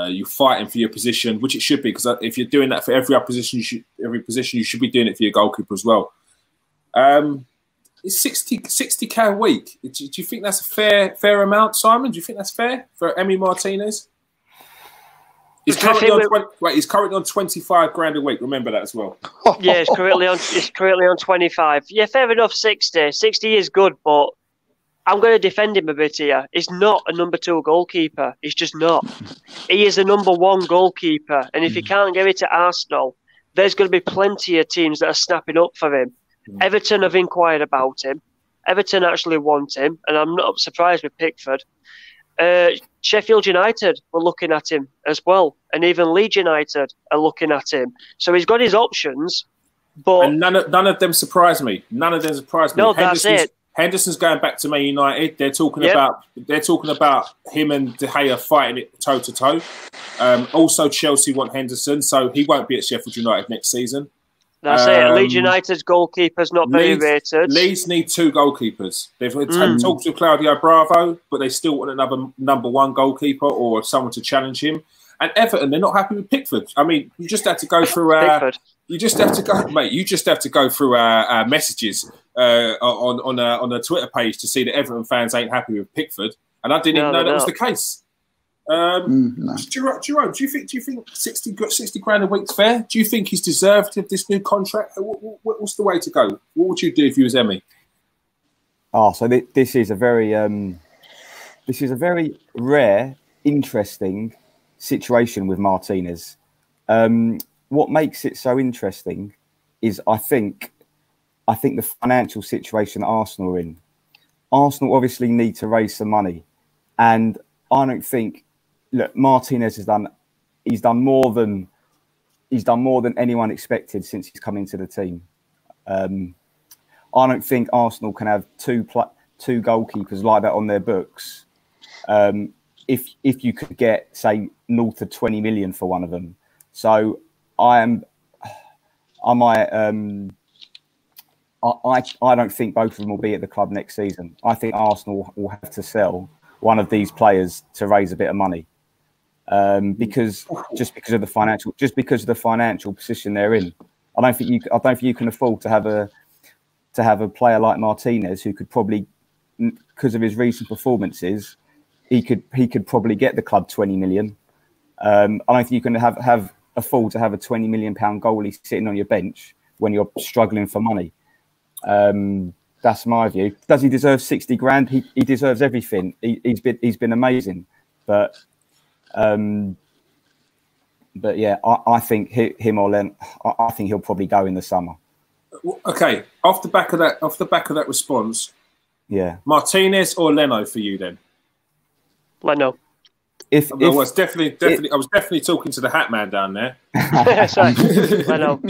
You're fighting for your position, which it should be, because if you're doing that for every opposition, you should be doing it for your goalkeeper as well. It's 60k a week. Do you think that's a fair amount, Simon? Do you think that's fair for Emi Martínez? He's currently on he's currently on 25 grand a week. Remember that as well. Yeah, he's currently on 25. Yeah, fair enough. 60. 60 is good, but I'm going to defend him a bit here. He's not a number two goalkeeper. He's just not. He is a number one goalkeeper, and if he can't get it to Arsenal, there's going to be plenty of teams that are snapping up for him. Everton have inquired about him. Everton actually want him, and I'm not surprised with Pickford. Sheffield United were looking at him as well, and even Leeds United are looking at him. So he's got his options, but none of them surprise me. None of them surprise me. No, that's it. Henderson's going back to Man United. They're talking about him and De Gea fighting it toe to toe. Also, Chelsea want Henderson, so he won't be at Sheffield United next season. That's it. Leeds United's goalkeeper's not very rated. Leeds need two goalkeepers. They've talked to Claudio Bravo, but they still want another number one goalkeeper or someone to challenge him. And Everton, they're not happy with Pickford. I mean, you just have to go through our messages on the Twitter page to see that Everton fans ain't happy with Pickford, and I didn't even know that was the case. Jerome, do you think 60 grand a week's fair? Do you think he's deserved of this new contract? What's the way to go? What would you do if you was Emi? Ah, so this is a very rare, interesting situation with Martínez. What makes it so interesting is I think the financial situation Arsenal are in. Arsenal obviously need to raise some money, and I don't think. Look, Martínez has done. He's done more than anyone expected since he's come into the team. I don't think Arsenal can have two goalkeepers like that on their books. If you could get, say, north of 20 million for one of them, so I don't think both of them will be at the club next season. I think Arsenal will have to sell one of these players to raise a bit of money, just because of the financial position they're in. I don't think you can afford to have a player like Martínez, who could probably, because of his recent performances, he could probably get the club 20 million. I don't think you can afford to have a 20 million pound goalie sitting on your bench when you're struggling for money. That's my view. Does he deserve 60 grand? He deserves everything. He's been amazing, but yeah, I think he'll probably go in the summer. Okay, off the back of that response, yeah, Martínez or Leno for you then? Leno. I was definitely talking to the hat man down there. I know.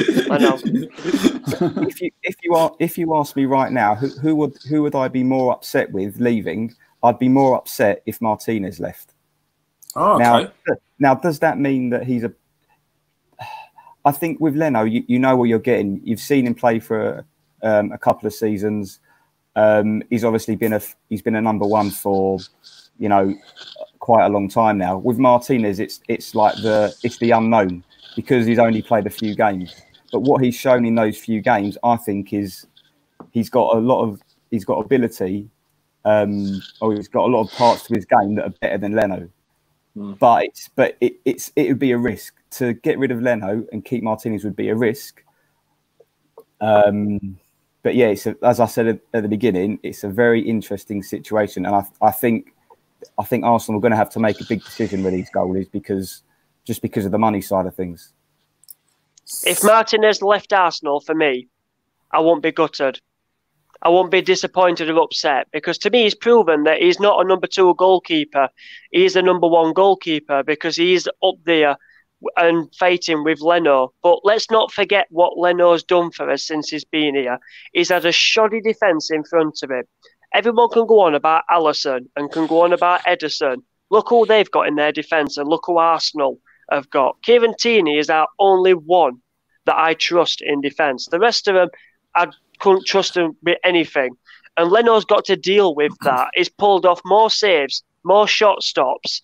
If you ask me right now, who would I be more upset with leaving? I'd be more upset if Martínez left. Oh, okay. Now does that mean that he's a? I think with Leno, you know what you're getting. You've seen him play for a couple of seasons. He's obviously been a number one for, you know, quite a long time now. With Martínez, it's the unknown, because he's only played a few games. But what he's shown in those few games, I think, is he's got ability, or he's got a lot of parts to his game that are better than Leno. But it would be a risk to get rid of Leno and keep Martínez. Would be a risk. But yeah, as I said at the beginning, it's a very interesting situation, and I think Arsenal are going to have to make a big decision with these goalies because of the money side of things. If Martínez left Arsenal, for me, I won't be gutted. I won't be disappointed or upset, because to me he's proven that he's not a number two goalkeeper. He's a number one goalkeeper because he's up there and fighting with Leno. But let's not forget what Leno's done for us since he's been here. He's had a shoddy defence in front of him. Everyone can go on about Alisson and can go on about Ederson. Look who they've got in their defence and look who Arsenal have got. Kieran Tierney is our only one that I trust in defence. The rest of them, I couldn't trust him with anything. And Leno's got to deal with that. He's pulled off more saves, more shot stops.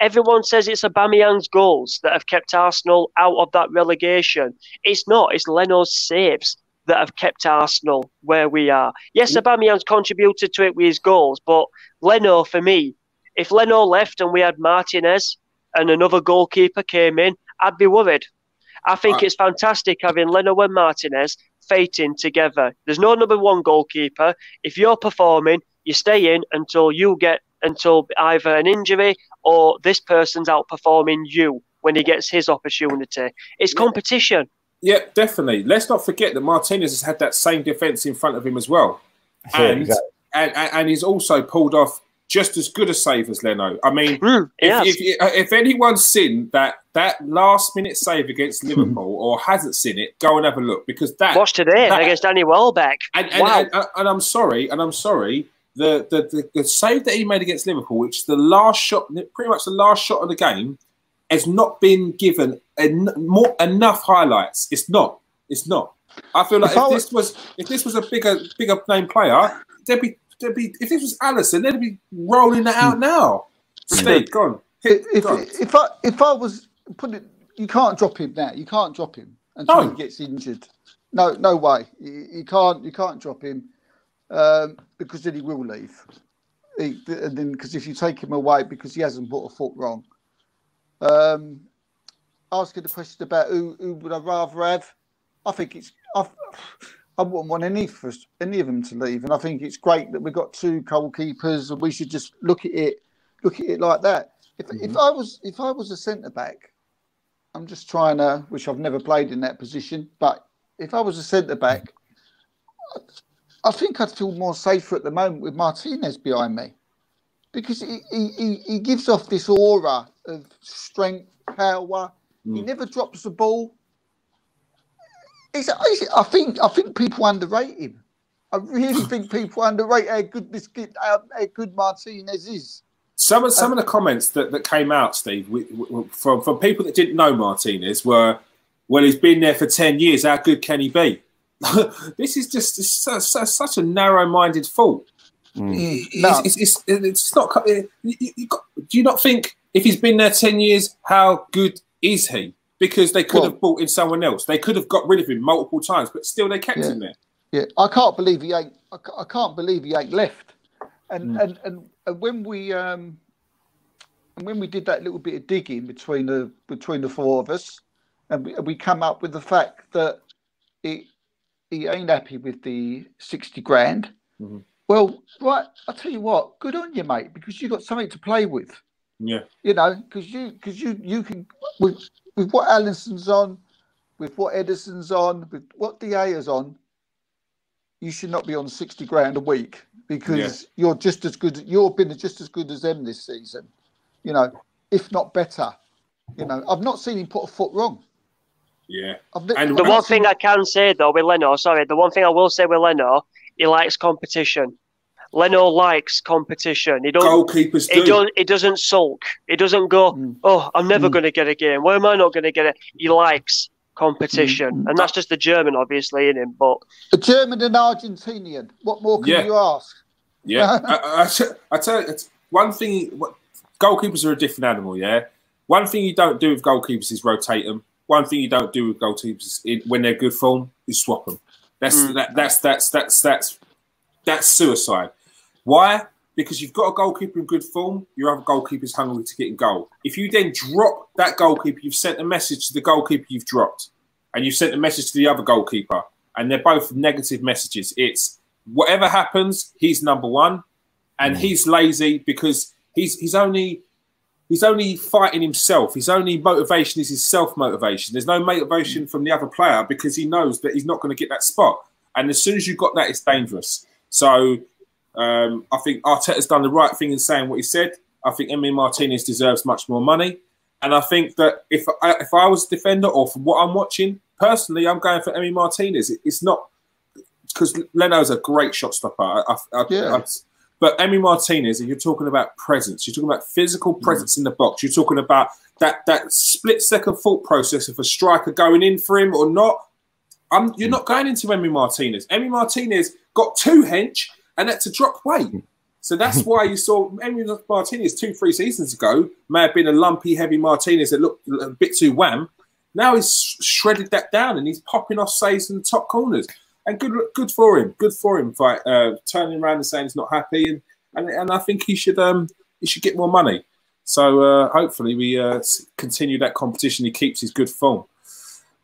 Everyone says it's Aubameyang's goals that have kept Arsenal out of that relegation. It's not. It's Leno's saves that have kept Arsenal where we are. Yes, Aubameyang's contributed to it with his goals, but Leno, for me, if Leno left and we had Martinez and another goalkeeper came in, I'd be worried. I think it's fantastic having Leno and Martinez fighting together. There's no number one goalkeeper. If you're performing, you stay in until either an injury or this person's outperforming you when he gets his opportunity. It's competition. Yeah, definitely. Let's not forget that Martinez has had that same defence in front of him as well. Yeah, and, exactly. and he's also pulled off just as good a save as Leno. I mean, if anyone's seen that last-minute save against Liverpool or hasn't seen it, go and have a look, because that... Watch today against Danny Welbeck. And I'm sorry, the save that he made against Liverpool, which is the last shot, pretty much the last shot of the game, has not been given enough highlights. It's not. I feel like if this was a bigger name player, if this was Alisson, they'd be rolling that out now. Steve, go on. If I was put it, you can't drop him now. You can't drop him until he gets injured. No way. You can't drop him because then he will leave. Because if you take him away because he hasn't put a foot wrong. Asking the question about who would I rather have, I think it's I wouldn't want any of them to leave, and I think it's great that we've got two goalkeepers, and we should just look at it like that. If I was a centre back, I'm just trying to, which I've never played in that position, but if I was a centre back, I think I'd feel more safer at the moment with Martinez behind me, because he gives off this aura of strength, power. He never drops the ball. I think people underrate him. I really think people underrate how good Martinez is. Some of the comments that came out, Steve, from people that didn't know Martinez were, "Well, he's been there for 10 years. How good can he be?" This is just such a narrow-minded thought. It's not. Do you not think if he's been there 10 years, how good is he? Because they could have brought in someone else. They could have got rid of him multiple times, but still they kept him there. Yeah, I can't believe he ain't. I can't believe he ain't left. And when we did that little bit of digging between the four of us, and we come up with the fact that he ain't happy with the 60 grand. Mm-hmm. Well, right, I'll tell you what, good on you, mate, because you've got something to play with. Yeah. You know, because you can, with what Alisson's on, with what Edison's on, with what De Gea's on, you should not be on 60 grand a week, because you're just as good, you've been just as good as them this season, you know, if not better. You know, I've not seen him put a foot wrong. Yeah. And the one thing I can say, though, with Leno, sorry, the one thing I will say with Leno, he likes competition. Leno likes competition. He doesn't sulk. He doesn't go, oh, I'm never going to get a game. Why am I not going to get it? He likes competition. And that's just the German, obviously, in him. But a German and Argentinian. What more can you ask? Yeah. I tell you, it's one thing, goalkeepers are a different animal, yeah? One thing you don't do with goalkeepers is rotate them. One thing you don't do with goalkeepers when they're good form is swap them. That's suicide. Why? Because you've got a goalkeeper in good form, your other goalkeeper's hungry to get in goal. If you then drop that goalkeeper, you've sent a message to the goalkeeper you've dropped, and you've sent a message to the other goalkeeper, and they're both negative messages. It's whatever happens, he's number one, and he's lazy because he's only fighting himself. His only motivation is his self-motivation. There's no motivation from the other player because he knows that he's not going to get that spot. And as soon as you've got that, it's dangerous. So I think Arteta's done the right thing in saying what he said. I think Emi Martínez deserves much more money. And I think that if I was a defender, or from what I'm watching, personally, I'm going for Emi Martínez. It's not because Leno's a great shot stopper. But Emi Martínez, you're talking about presence. You're talking about physical presence in the box. You're talking about that split-second thought process of a striker going in for him or not. You're not going into Emi Martínez. Emi Martínez got two hench and had to drop weight. So that's why you saw Emi Martínez 2-3 seasons ago may have been a lumpy, heavy Martínez that looked a bit too wham. Now he's shredded that down and he's popping off saves in the top corners. And good for him. Good for him for turning around and saying he's not happy. And I think he should get more money. So hopefully we continue that competition. He keeps his good form.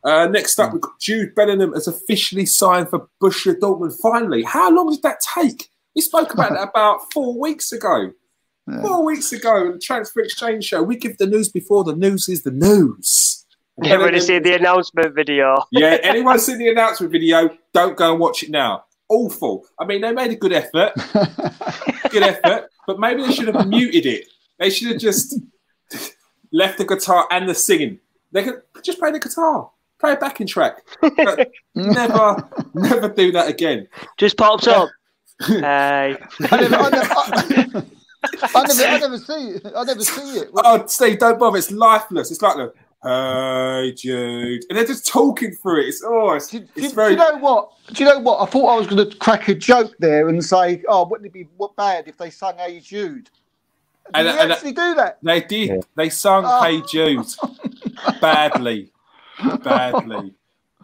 Next up, we've got Jude Bellingham has officially signed for Borussia Dortmund. Finally, how long did that take? We spoke about that about 4 weeks ago. Yeah. 4 weeks ago, the Transfer Exchange Show. We give the news before the news is the news. Everyone seen the announcement video. Yeah, anyone seen the announcement video, don't go and watch it now. Awful. I mean, they made a good effort. Good effort. But maybe they should have muted it. They should have just left the guitar and the singing. They could just play the guitar. Play a backing track. But never do that again. Just pops up. Hey. I never see it. Oh, Steve, don't bother. It's lifeless. It's like the... Hey Jude, and they're just talking through it. It's very. Do you know what? I thought I was going to crack a joke there and say, "Oh, wouldn't it be bad if they sung Hey Jude?" Did they actually do that? They did. Yeah. They sung Hey Jude badly. We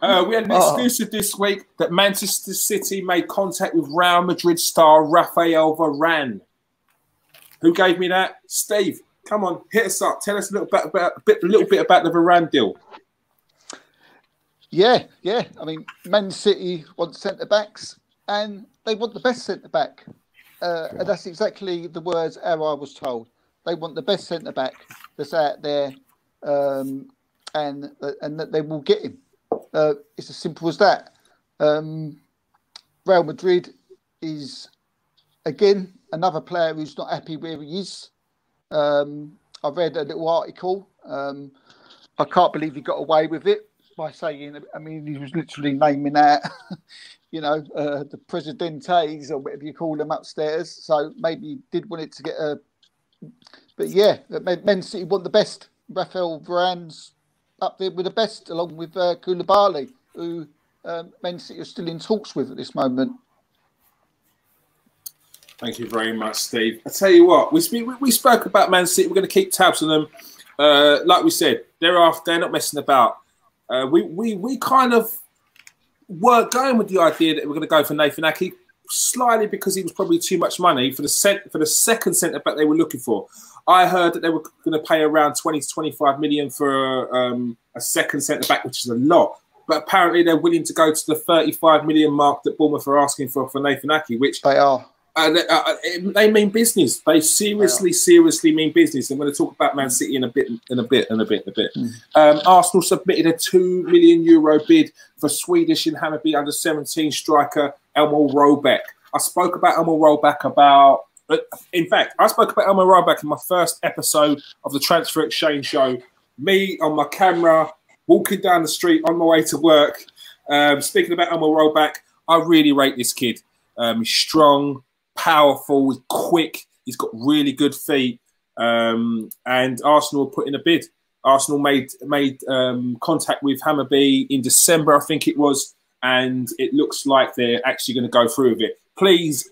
had an exclusive this week that Manchester City made contact with Real Madrid star Rafael Varane. Who gave me that, Steve? Come on, hit us up. Tell us a little bit about the Varane deal. Yeah. I mean, Man City want centre-backs and they want the best centre-back. And that's exactly the words I was told. They want the best centre-back that's out there and that they will get him. It's as simple as that. Real Madrid is, again, another player who's not happy where he is. I read a little article. I can't believe he got away with it by saying, I mean, he was literally naming out, the presidentes or whatever you call them upstairs. So maybe he did want it to get a... But yeah, Man City want the best. Rafael Varane's up there with the best, along with Koulibaly, who Man City are still in talks with at this moment. Thank you very much, Steve. I tell you what, we spoke about Man City. We're going to keep tabs on them. Like we said, they're not messing about. We kind of were going with the idea that we're going to go for Nathan Ake, slightly because he was probably too much money for the second centre-back they were looking for. I heard that they were going to pay around 20 to 25 million for a second centre-back, which is a lot. But apparently they're willing to go to the 35 million mark that Bournemouth are asking for Nathan Ake, which they are. They mean business. They seriously mean business. I'm going to talk about Man City in a bit. Arsenal submitted a €2 million bid for Swedish and Hammarby under-17 striker Elmar Rollback. I spoke about Elmar Rollback in my first episode of the Transfer Exchange Show. Me on my camera, walking down the street on my way to work, speaking about Elmar Rollback. I really rate this kid. He's strong, powerful, he's quick. He's got really good feet, and Arsenal put in a bid. Arsenal made contact with Hammarby in December, I think it was, and it looks like they're actually going to go through with it. Please,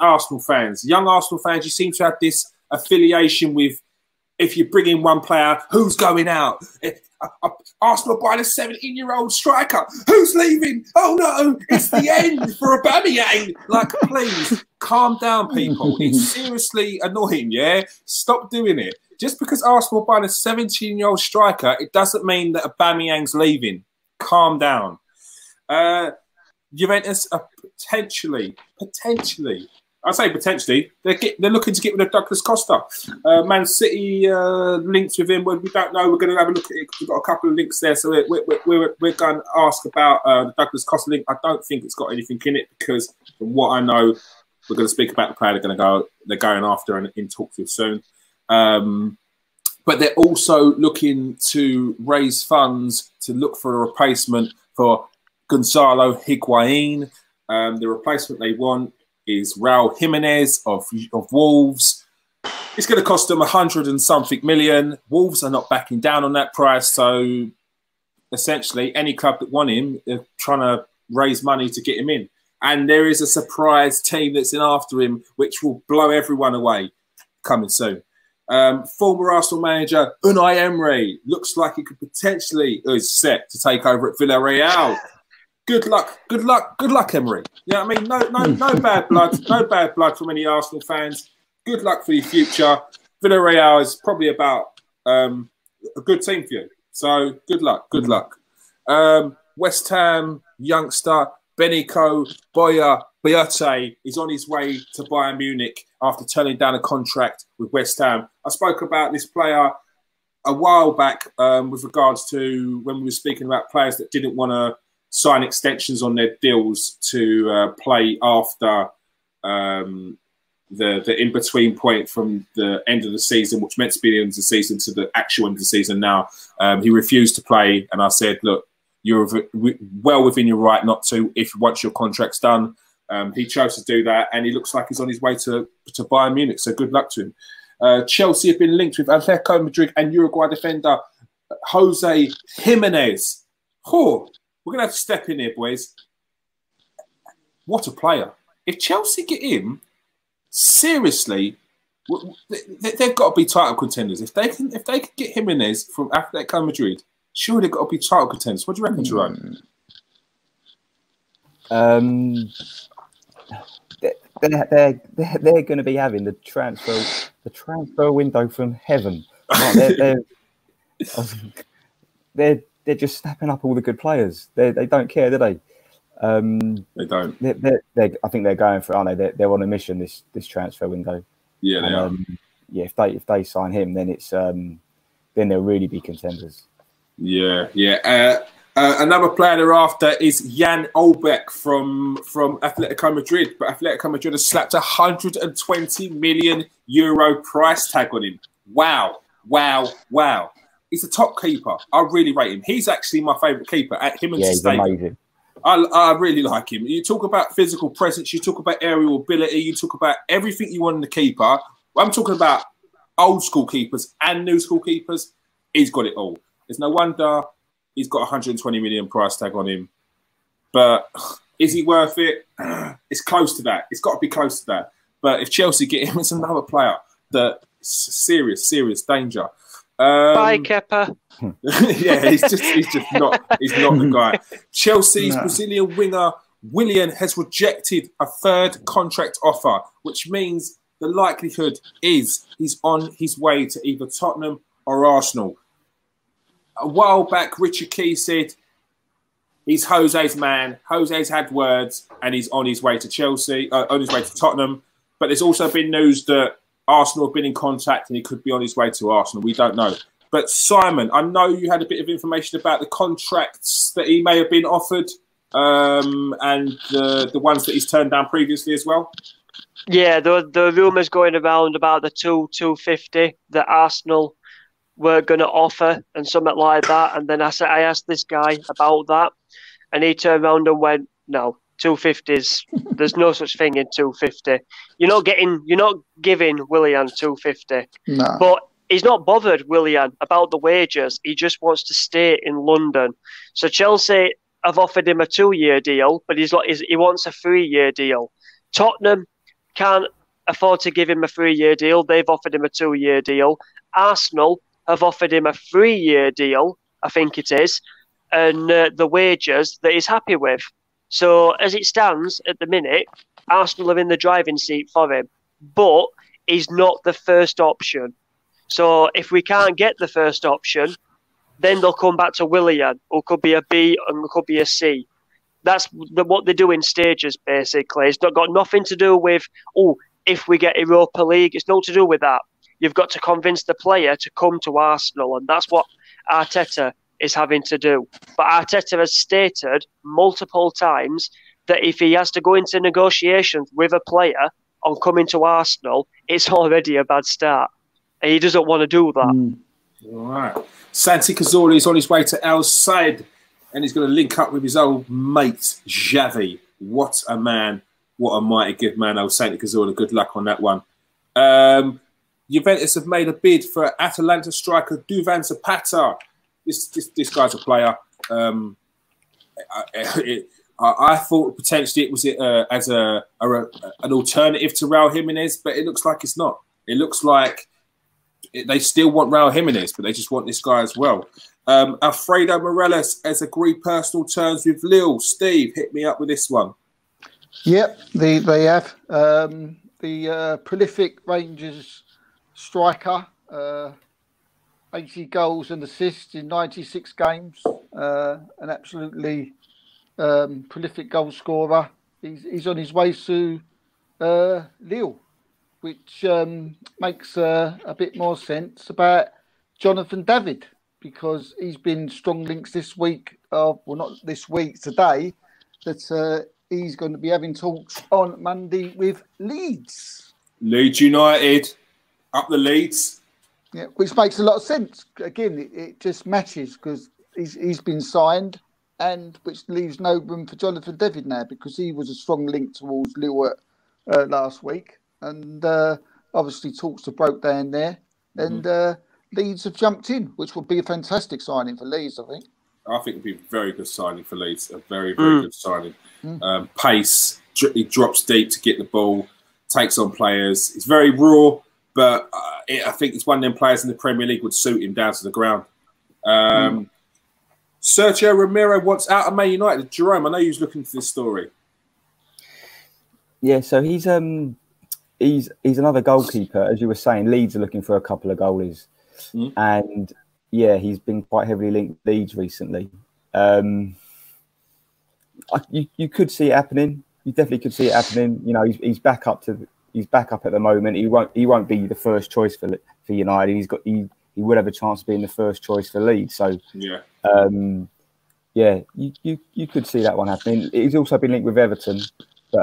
Arsenal fans, young Arsenal fans, you seem to have this affiliation with if you bring in one player, who's going out? Arsenal buying a 17-year-old striker. Who's leaving? Oh no, it's the end for Aubameyang. Like, please, calm down, people. It's seriously annoying, yeah? Stop doing it. Just because Arsenal buying a 17-year-old striker, it doesn't mean that Aubameyang's leaving. Calm down. Juventus are potentially I say potentially. They're looking to get rid of Douglas Costa. Man City links with him. Well, we don't know. We're going to have a look at it. We've got a couple of links there. So we're going to ask about the Douglas Costa link. I don't think it's got anything in it because from what I know, we're going to speak about the player they're going after and in talks with soon. But they're also looking to raise funds to look for a replacement for Gonzalo Higuain. The replacement they want is Raul Jimenez of Wolves. It's going to cost them 100 and something million. Wolves are not backing down on that price. So essentially any club that want him, they're trying to raise money to get him in. And there is a surprise team that's in after him, which will blow everyone away coming soon. Former Arsenal manager Unai Emery looks like he could potentially is set to take over at Villarreal. Good luck, Emery. Yeah, you know what I mean, no bad blood, no bad blood from any Arsenal fans. Good luck for your future. Villarreal is probably about a good team for you. So good luck, good luck. West Ham youngster Benico Boyata is on his way to Bayern Munich after turning down a contract with West Ham. I spoke about this player a while back with regards to when we were speaking about players that didn't want to sign extensions on their deals to play after the in-between point from the end of the season, which meant to be the end of the season, to the actual end of the season now. He refused to play, and I said, look, you're well within your right not to if once your contract's done. He chose to do that, and he looks like he's on his way to Bayern Munich, so good luck to him. Chelsea have been linked with Atletico Madrid and Uruguay defender Jose Jimenez. Oh, we're going to have to step in here, boys. What a player. If Chelsea get him, seriously, they've got to be title contenders. If they can get Jimenez from Atletico Madrid, surely they've got to be title contenders. What do you reckon, Jerome? They're going to be having the transfer window from heaven. Like they're just snapping up all the good players. They don't care, do they? They don't. I think they're going for, aren't they? They're on a mission this transfer window. Yeah, they are. Yeah, if they sign him, then it's then they'll really be contenders. Yeah, yeah. Another player they're after is Jan Olbeck from Atletico Madrid, but Atletico Madrid has slapped a €120 million price tag on him. Wow, wow, wow. He's a top keeper. I really rate him. He's actually my favourite keeper. At him and yeah, he's amazing. I really like him. You talk about physical presence, you talk about aerial ability, you talk about everything you want in the keeper. I'm talking about old school keepers and new school keepers. He's got it all. It's no wonder he's got €120 million price tag on him. But is he worth it? It's close to that. It's got to be close to that. But if Chelsea get him, it's another player that's serious, serious danger. Bye, Kepa. Yeah, he's just not the guy. Chelsea's Brazilian winger, Willian, has rejected a third contract offer, which means the likelihood is he's on his way to either Tottenham or Arsenal. A while back, Richard Key said he's Jose's man. Jose's had words, and he's on his way to Chelsea, on his way to Tottenham. But there's also been news that Arsenal have been in contact, and he could be on his way to Arsenal. We don't know. But Simon, I know you had a bit of information about the contracts that he may have been offered, and the ones that he's turned down previously as well. Yeah, there were rumours going around about the 250 that Arsenal were going to offer and something like that. And then I asked this guy about that, and he turned around and went, "No, 250s. There's no such thing in 250. You're not giving Willian 250." Nah. But he's not bothered, Willian, about the wages. He just wants to stay in London. So Chelsea have offered him a 2-year deal, but he wants a 3-year deal. Tottenham can't afford to give him a 3-year deal. They've offered him a 2-year deal. Arsenal have offered him a 3-year deal, I think it is, and the wages that he's happy with. So as it stands at the minute, Arsenal are in the driving seat for him, but he's not the first option. So if we can't get the first option, then they'll come back to Willian, who could be a B and could be a C. That's what they do in stages, basically. It's got nothing to do with, oh, if we get Europa League. It's not to do with that. You've got to convince the player to come to Arsenal, and that's what Arteta is having to do. But Arteta has stated multiple times that if he has to go into negotiations with a player on coming to Arsenal, it's already a bad start. And he doesn't want to do that. Mm. All right. Santi Cazorla is on his way to Al Sadd, and he's going to link up with his old mate, Xavi. What a man. What a mighty good man, old Santi Cazorla. Good luck on that one. Juventus have made a bid for Atalanta striker Duvan Zapata. This guy's a player. I thought potentially it was as an alternative to Raul Jimenez, but it looks like it's not. It looks like they still want Raul Jimenez, but they just want this guy as well. Alfredo Morelos has agreed personal terms with Lille. Steve, hit me up with this one. Yep, they have. The prolific Rangers striker, 80 goals and assists in 96 games, an absolutely prolific goal scorer. He's on his way to Lille, which makes a bit more sense about Jonathan David, because he's been strong links this week, well, not this week, today, that he's going to be having talks on Monday with Leeds. Leeds United, up the Leeds. Yeah, which makes a lot of sense. Again, it just matches, because he's been signed, and which leaves no room for Jonathan David now, because he was a strong link towards Lille last week. And obviously talks have broke down there. And Leeds have jumped in, which would be a fantastic signing for Leeds, I think. I think it would be a very good signing for Leeds. A very, very good signing. Pace, he drops deep to get the ball, takes on players. It's very raw, but I think it's one of them players in the Premier League would suit him down to the ground. Sergio Romero wants out of Man United. Jerome, I know you was looking for this story. Yeah, so he's another goalkeeper. As you were saying, Leeds are looking for a couple of goalies. And, yeah, he's been quite heavily linked to Leeds recently. You could see it happening. You definitely could see it happening. You know, he's back up at the moment. He won't be the first choice for United. He would have a chance of being the first choice for Leeds. So yeah, you could see that one happening. He's also been linked with Everton, but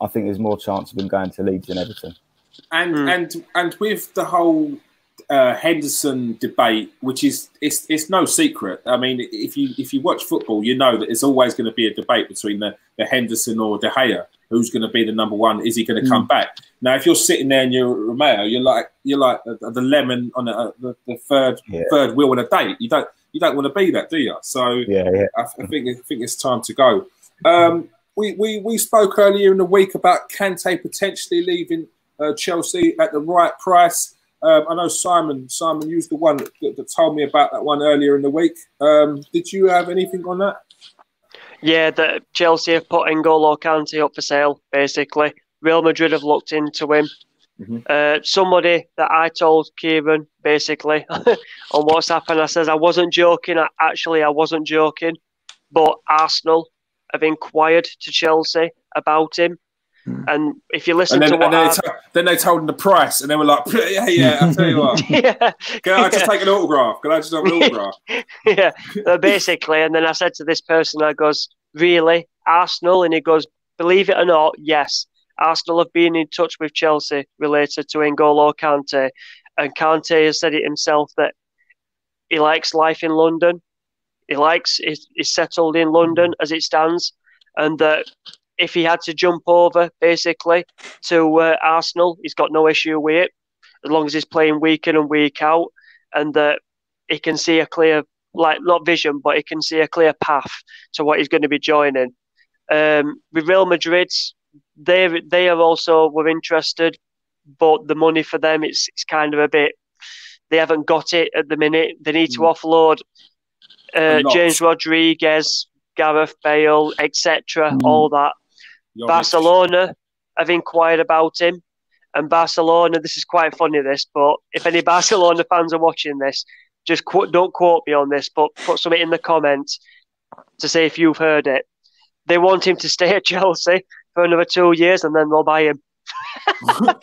I think there's more chance of him going to Leeds than Everton. And with the whole Henderson debate, which is it's no secret. I mean, if you watch football, you know that it's always going to be a debate between the Henderson or De Gea. Who's going to be the number one? Is he going to come back? Now, if you're sitting there and you're Romeo, you're like the lemon on the third wheel on a date. You don't want to be that, do you? So yeah. I think it's time to go. We spoke earlier in the week about Kante potentially leaving Chelsea at the right price. I know Simon, you was the one that told me about that one earlier in the week. Did you have anything on that? Yeah, that Chelsea have put N'Golo Kante up for sale, basically. Real Madrid have looked into him. Somebody that I told Kieran, basically, on WhatsApp, and I says, I wasn't joking. I wasn't joking. But Arsenal have inquired to Chelsea about him. And if you listen to what... Then they told him the price, and they were like, yeah, I'll tell you what. Can I just take an autograph? Can I just have an autograph? Yeah, basically. And then I said to this person, I goes, really? Arsenal? And he goes, believe it or not, yes. Arsenal have been in touch with Chelsea related to N'Golo Kante. And Kante has said it himself that he likes life in London. He's settled in London as it stands. And that... if he had to jump over, basically, to Arsenal, he's got no issue with it, as long as he's playing week in and week out, and that he can see a clear, like, not vision, but he can see a clear path to what he's going to be joining. With Real Madrid, they were interested, but the money for them, it's kind of a bit, they haven't got it at the minute. They need to offload James Rodriguez, Gareth Bale, etc., all that. Barcelona have inquired about him, and Barcelona, this is quite funny, this, but if any Barcelona fans are watching this, just don't quote me on this, but put something in the comments to say if you've heard it. They want him to stay at Chelsea for another 2 years and then they'll buy him. I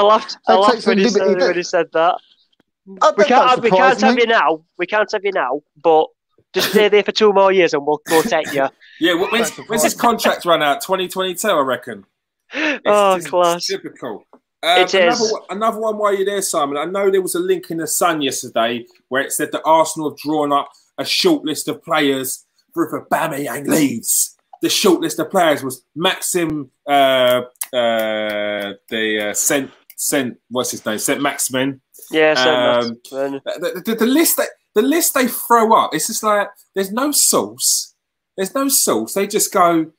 laughed when he said that. We can't have you now. We can't have you now, but just stay there for 2 more years and we'll take you. Yeah, when's his contract run out? 2022, I reckon. It's class. Typical. Another one while you're there, Simon. I know there was a link in the Sun yesterday where it said that Arsenal have drawn up a short list of players for if Aubameyang leaves. The short list of players was Maxim, Saint Maximin. Yeah, Saint Maximin. The list they throw up, it's just like there's no source. There's no source. They just go,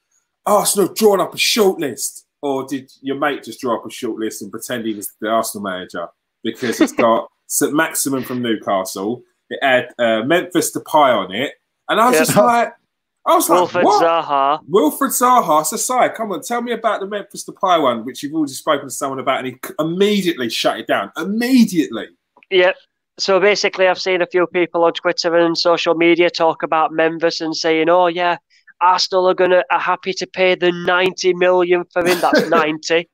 Arsenal drawn up a short list. Or did your mate just draw up a short list and pretend he was the Arsenal manager? Because it's got Saint Maximin from Newcastle. It had Memphis Depay on it. And I was just like, Wilfred Zaha. Wilfred Zaha, Sasai, come on, tell me about the Memphis Depay one, which you've already spoken to someone about, and he immediately shut it down. Immediately. Yep. So basically, I've seen a few people on Twitter and social media talk about Memphis and saying, oh, yeah, Arsenal are happy to pay the 90 million for him. That's 90.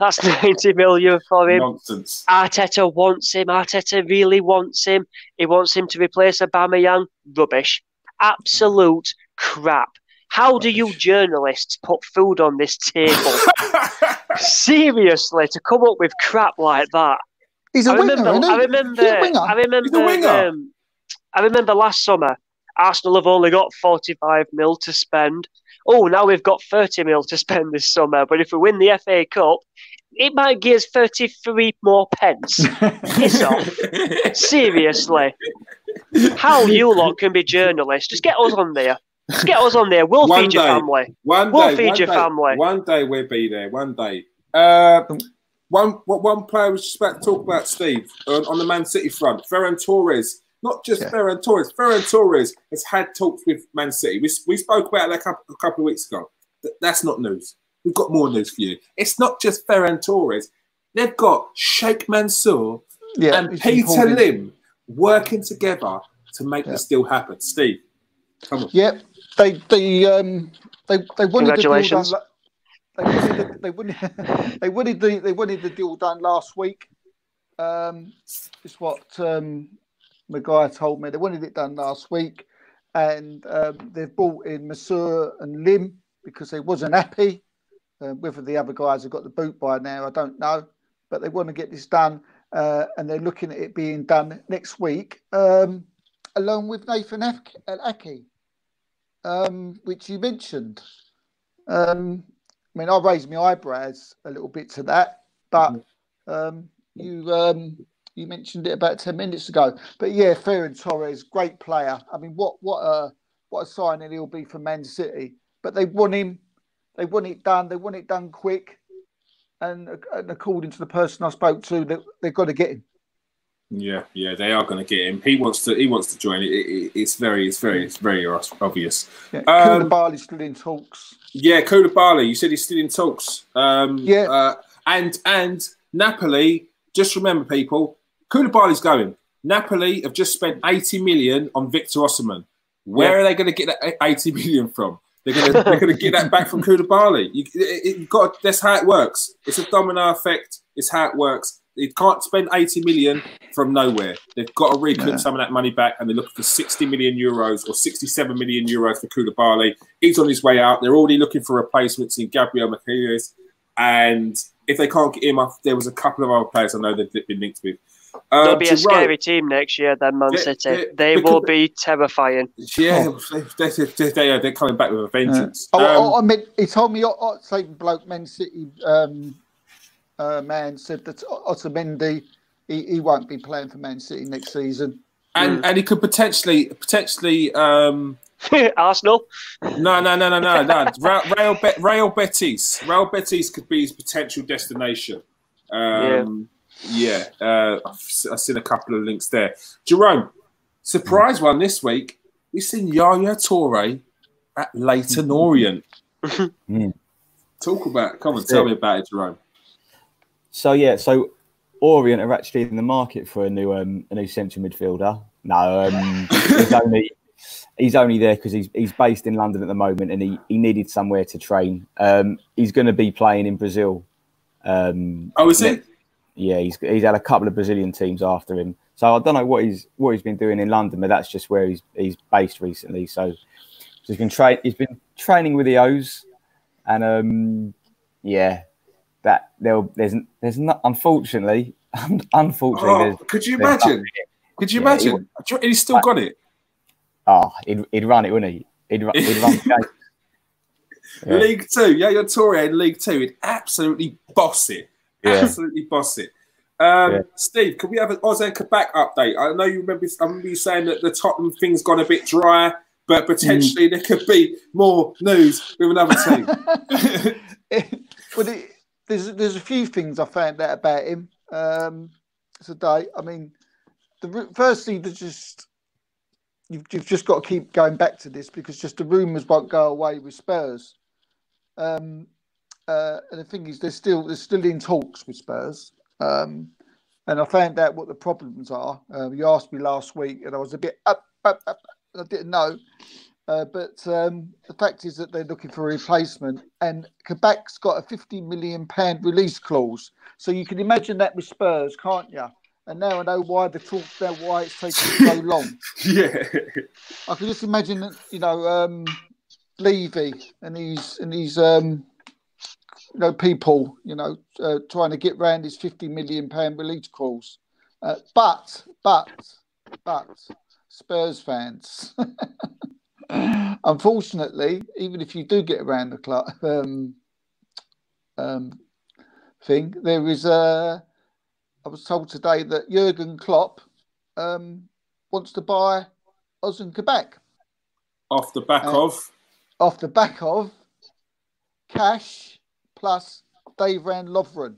That's 90 million for him. Nonsense. Arteta wants him. Arteta really wants him. He wants him to replace Aubameyang. Rubbish. Absolute crap. How do you journalists put food on this table? Seriously, to come up with crap like that. He's a winger. I remember last summer, Arsenal have only got 45 mil to spend. Oh, now we've got 30 mil to spend this summer. But if we win the FA Cup, it might give us 33 more pence. Piss off. Seriously. How you lot can be journalists. Just get us on there. Just get us on there. We'll feed your family. One day we'll be there. One day. One player we should talk about, Steve, on the Man City front, Ferran Torres. Not just Ferran Torres. Ferran Torres has had talks with Man City. We spoke about that a couple of weeks ago. That's not news. We've got more news for you. It's not just Ferran Torres. They've got Sheikh Mansour and Peter Lim working together to make this deal happen. Steve, come on. Yep, they wanted to do that. They wanted the deal done last week. It's what Maguire told me. They wanted it done last week, and they've brought in Mansour and Lim because they wasn't happy. Whether the other guys have got the boot by now, I don't know. But they want to get this done, and they're looking at it being done next week, along with Nathan Ake, which you mentioned. I mean, I raised my eyebrows a little bit to that, but you mentioned it about 10 minutes ago. But yeah, Ferran Torres, great player. I mean, what a signing he'll be for Man City. But they want him. They want it done. They want it done quick. And according to the person I spoke to, they've got to get him. Yeah, they are going to get him. He wants to join. It's very obvious. Yeah. Koulibaly's still in talks. Yeah, Koulibaly. You said he's still in talks. And Napoli. Just remember, people. Koulibaly's going. Napoli have just spent 80 million on Victor Osimhen. Where are they going to get that 80 million from? They're going to get that back from Koulibaly. That's how it works. It's a domino effect. It's how it works. They can't spend 80 million from nowhere. They've got to recoup some of that money back, and they're looking for 60 million euros or 67 million euros for Koulibaly. He's on his way out. They're already looking for replacements in Gabriel Magalhaes. And if they can't get him off, there was a couple of other players I know they've been linked with. They'll be a scary team next year, then, Man City. They will be terrifying. Yeah, they're coming back with a vengeance. I mean, he told me, same bloke, Man City man said that Otamendi, he won't be playing for Man City next season. And he could potentially Arsenal. No. Real Betis. Real Betis could be his potential destination. I've seen a couple of links there. Jerome, surprise one this week. We've seen Yaya Toure at Leyton Orient. Tell me about it, Jerome. So Orient are actually in the market for a new central midfielder. No, he's only there because he's based in London at the moment, and he needed somewhere to train. He's going to be playing in Brazil. Oh, is he? Yeah, he's had a couple of Brazilian teams after him. So I don't know what he's been doing in London, but that's just where he's based recently. So he's been training with the O's, and yeah, that unfortunately. Oh, could you imagine? Could you imagine? He's still got it. Oh, he'd run it, wouldn't he? He'd run the game. Yeah. League Two, yeah, your Touré in League Two. He'd absolutely boss it. Yeah. Absolutely boss it. Yeah. Steve, can we have an Ozan Kabak update? I know you remember. I remember you saying that the Tottenham thing's gone a bit dry, but potentially there could be more news with another team. Well, there's a few things I found out about him today. I mean, firstly, there's just you've just got to keep going back to this, because just the rumours won't go away with Spurs. And the thing is, they're still in talks with Spurs. And I found out what the problems are. You asked me last week, and I was a bit up. I didn't know. But the fact is that they're looking for a replacement, and Quebec's got a £50 million release clause. So you can imagine that with Spurs, can't you? And now I know why the talk, why it's taking so long. Yeah. I can just imagine that, you know, Levy and these people, you know, trying to get round his £50 million release clause. But Spurs fans, unfortunately, even if you do get around the club thing, there is a... I was told today that Jurgen Klopp wants to buy Ozan Kabak. Off the back of cash plus Dejan Lovren.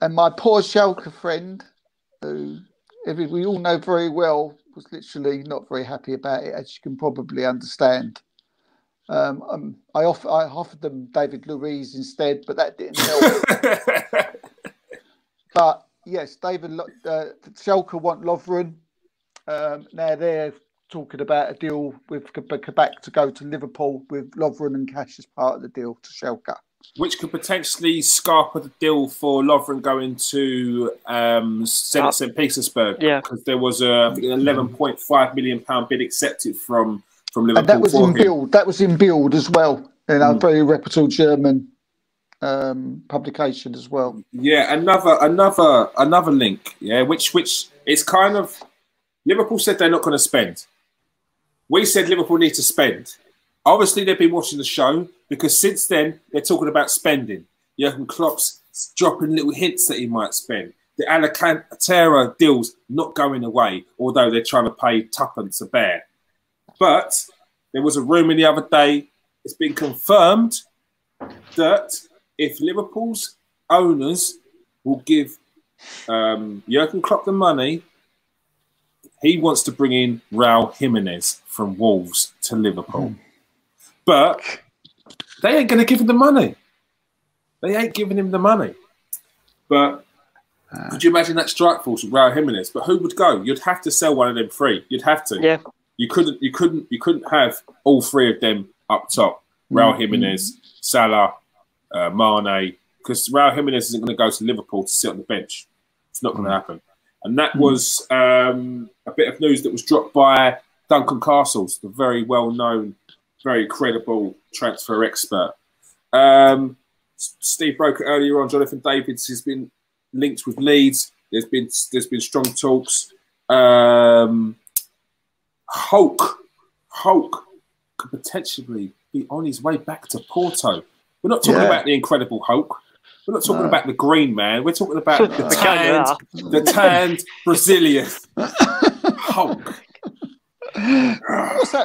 And my poor Schalke friend, who we all know very well, was literally not very happy about it, as you can probably understand. I offered them David Luiz instead, but that didn't help. But yes, Schalke want Lovren. Now they're talking about a deal with Quebec to go to Liverpool with Lovren and cash as part of the deal to Schalke, which could potentially scarper the deal for Lovren going to St. Petersburg. Yeah, because there was an £11.5 million bid accepted from Liverpool, and that was in Bild. That was in Bild as well, in a very reputable German publication as well. Yeah, another link. Yeah, which it's kind of Liverpool said they're not going to spend. We said Liverpool need to spend. Obviously, they've been watching the show, because since then they're talking about spending. Jurgen Klopp's dropping little hints that he might spend. The Alcantara deal's not going away, although they're trying to pay tuppence a bear. But there was a rumour the other day, it's been confirmed that if Liverpool's owners will give Jurgen Klopp the money, he wants to bring in Raul Jimenez from Wolves to Liverpool. But they ain't going to give him the money. They ain't giving him the money. But could you imagine that strike force with Raul Jimenez? But who would go? You'd have to sell one of them three. You'd have to. Yeah. You couldn't have all three of them up top. Raul Jimenez, Salah, Mane, because Raul Jimenez isn't going to go to Liverpool to sit on the bench. It's not going to happen. And that was a bit of news that was dropped by Duncan Castles, the very well-known, very credible transfer expert. Steve broke it earlier on. Jonathan Davids has been linked with Leeds. There's been strong talks. Hulk could potentially be on his way back to Porto. We're not talking about the Incredible Hulk. We're not talking about the Green Man. We're talking about the tanned Brazilian Hulk.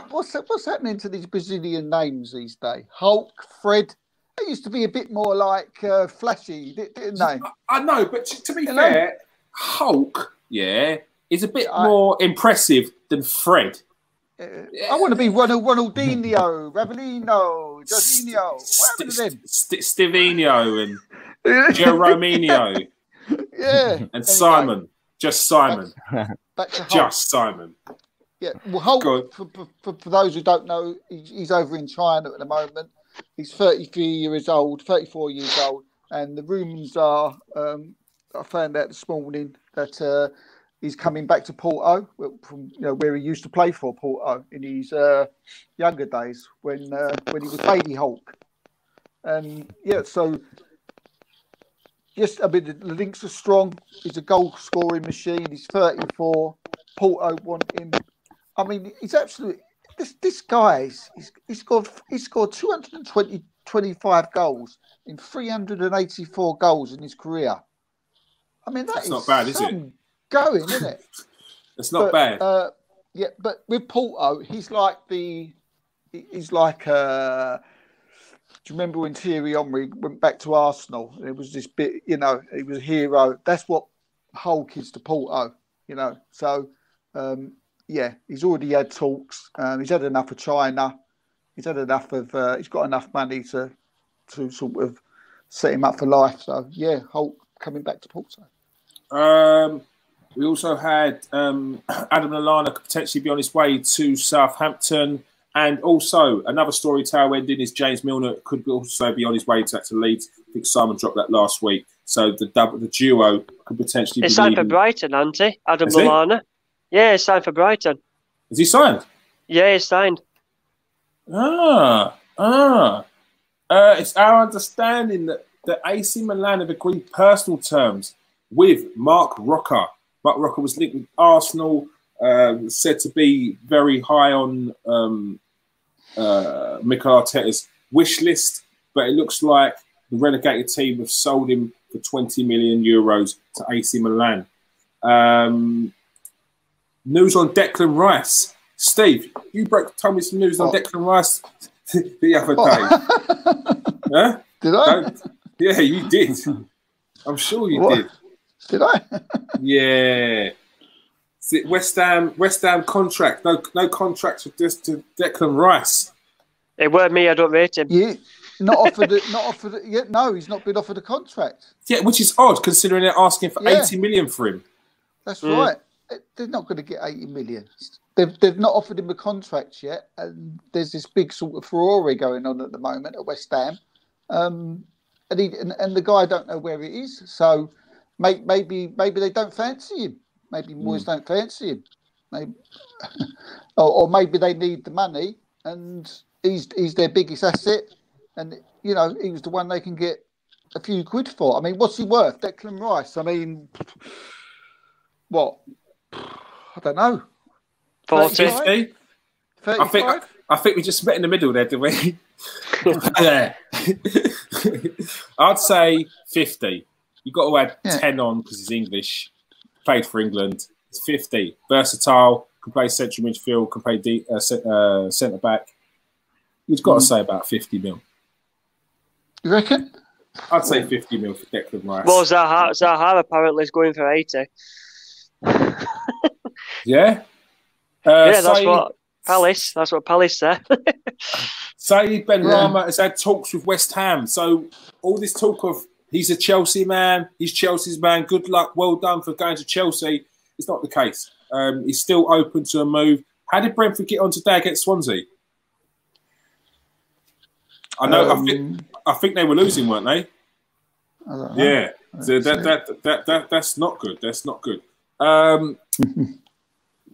What's happening to these Brazilian names these days? Hulk, Fred. They used to be a bit more like flashy, didn't they? I know, but to be fair, Hulk, yeah, is a bit more impressive than Fred. I want to be Ronaldinho, Ravelino, Jorginho, Stivinho and Jerominho. Yeah. And anyway, Simon. Just Simon. Just Simon. Yeah, well, Holt, for those who don't know, he's over in China at the moment. He's 34 years old, and the rumours are, I found out this morning, that he's coming back to Porto, from, you know, where he used to play for Porto in his younger days when he was Baby Hulk. And, yeah, so, yes, I mean, the links are strong. He's a goal-scoring machine. He's 34. Porto want him. I mean, he's absolutely... This guy, he scored 225 goals in 384 goals in his career. I mean, that's not bad, is it? Going, isn't it? It's not bad. Yeah, but with Porto, he's like do you remember when Thierry Henry went back to Arsenal? It was this bit, you know, he was a hero. That's what Hulk is to Porto, you know. So, yeah, he's already had talks. He's had enough of China. He's had enough of. He's got enough money to sort of set him up for life. So yeah, Hulk coming back to Porto. We also had Adam Lallana could potentially be on his way to Southampton, and also another story tale ending is James Milner could also be on his way to Leeds. I think Simon dropped that last week. So the duo could potentially. It's signed for Brighton, aren't he? Adam Lallana. Yeah, he's signed for Brighton. Is he signed? Yeah, he's signed. It's our understanding that the AC Milan have agreed personal terms with Mark Roca. Mark Roca was linked with Arsenal, said to be very high on Mikel Arteta's wish list, but it looks like the relegated team have sold him for 20 million euros to AC Milan. News on Declan Rice. Steve, you told me some news on Declan Rice the other day. Huh? Did I? Yeah, you did. I'm sure you did. Did I? Yeah. West Ham contract. No contracts with this to Declan Rice. It weren't me. I don't rate him. Yeah, not offered. Yeah, no, he's not been offered a contract. Yeah, which is odd considering they're asking for 80 million for him. That's right. They're not going to get 80 million. They've not offered him a contract yet, and there's this big sort of Ferrari going on at the moment at West Ham, and the guy don't know where he is. So maybe they don't fancy him. Maybe Moyes don't fancy him. Maybe, or maybe they need the money, and he's their biggest asset, and you know he was the one they can get a few quid for. I mean, what's he worth, Declan Rice? I mean, what? I don't know. 40? 35? I think we just met in the middle there, didn't we? Yeah. I'd say 50. You've got to add 10 on because he's English. Played for England. It's 50. Versatile. Can play central midfield. Can play centre-back. You've got to say about 50 mil. You reckon? I'd say 50 mil for Declan Rice. Well, Zaha apparently is going for 80. Yeah. Yeah, that's what Palace. That's what Palace said. Saeed Benrahma has had talks with West Ham. So all this talk of he's a Chelsea man, he's Chelsea's man. Good luck, well done for going to Chelsea. It's not the case. He's still open to a move. How did Brentford get on today against Swansea? I know. I think they were losing, weren't they? Yeah. So that's not good. That's not good.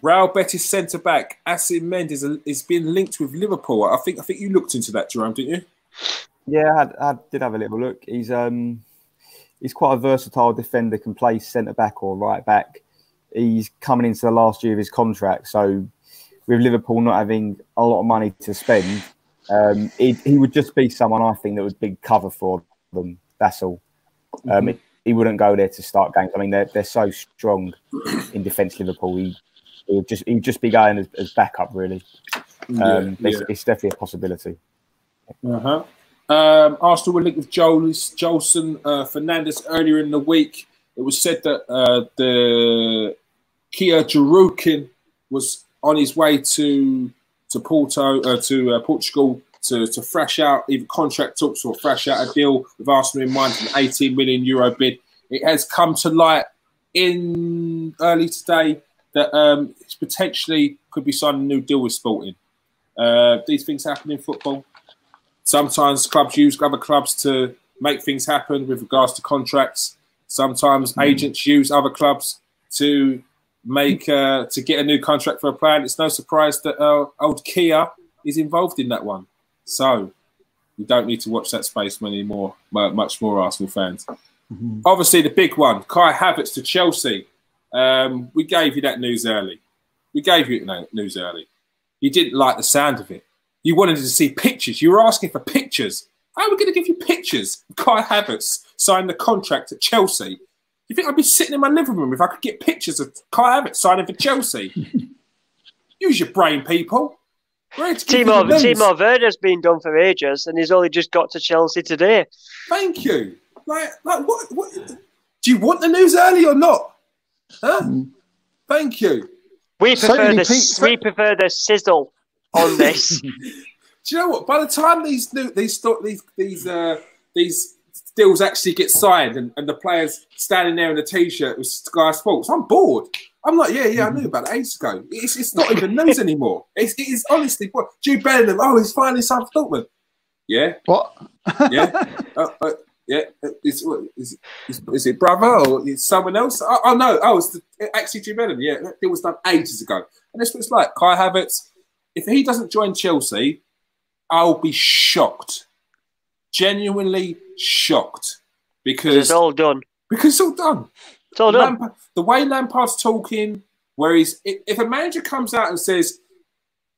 Real Betis centre back Asim Mendes is being linked with Liverpool. I think you looked into that, Jerome, didn't you? Yeah, I did have a little look. He's quite a versatile defender. Can play centre back or right back. He's coming into the last year of his contract, so with Liverpool not having a lot of money to spend, he would just be someone I think that would be cover for them. That's all. He wouldn't go there to start games. I mean, they're so strong in defence. Liverpool, he'd just be going as backup, really. It's definitely a possibility. Arsenal were linked with Jolson Fernandes earlier in the week. It was said that the Kia Jurukin was on his way to Portugal to thrash out either contract talks or thrash out a deal with Arsenal in mind, an €18 million bid. It has come to light in early today that it's potentially could be signing a new deal with Sporting. These things happen in football. Sometimes clubs use other clubs to make things happen with regards to contracts. Sometimes agents use other clubs to make to get a new contract for a player. And it's no surprise that old Kia is involved in that one. So you don't need to watch that space anymore, much more, Arsenal fans. Obviously, the big one, Kai Havertz to Chelsea. We gave you that news early. You didn't like the sound of it. You wanted to see pictures. You were asking for pictures. How are we going to give you pictures? Kai Havertz signed the contract at Chelsea. You think I'd be sitting in my living room if I could get pictures of Kai Havertz signing for Chelsea? Use your brain, people. Timo Werner's been done for ages and he's only just got to Chelsea today. Thank you. Like what? Do you want the news early or not? Huh? Thank you. We prefer the sizzle on this. Do you know what? By the time these deals actually get signed and the players standing there in a t-shirt with Sky Sports, I'm bored. I'm like, yeah, I knew about it ages ago. It's not even news anymore. It is honestly boring. Jude Bellingham, oh, he's finally signed for Dortmund. Yeah. What? Yeah. Yeah, is it Bravo or is someone else? Oh, no. Oh, it's actually Jude Bellingham. Yeah, that deal was done ages ago. And that's what it's like. Kai Havertz, if he doesn't join Chelsea, I'll be shocked. Genuinely shocked. Because it's all done. It's all done. The way Lampard's talking, where he's... If a manager comes out and says,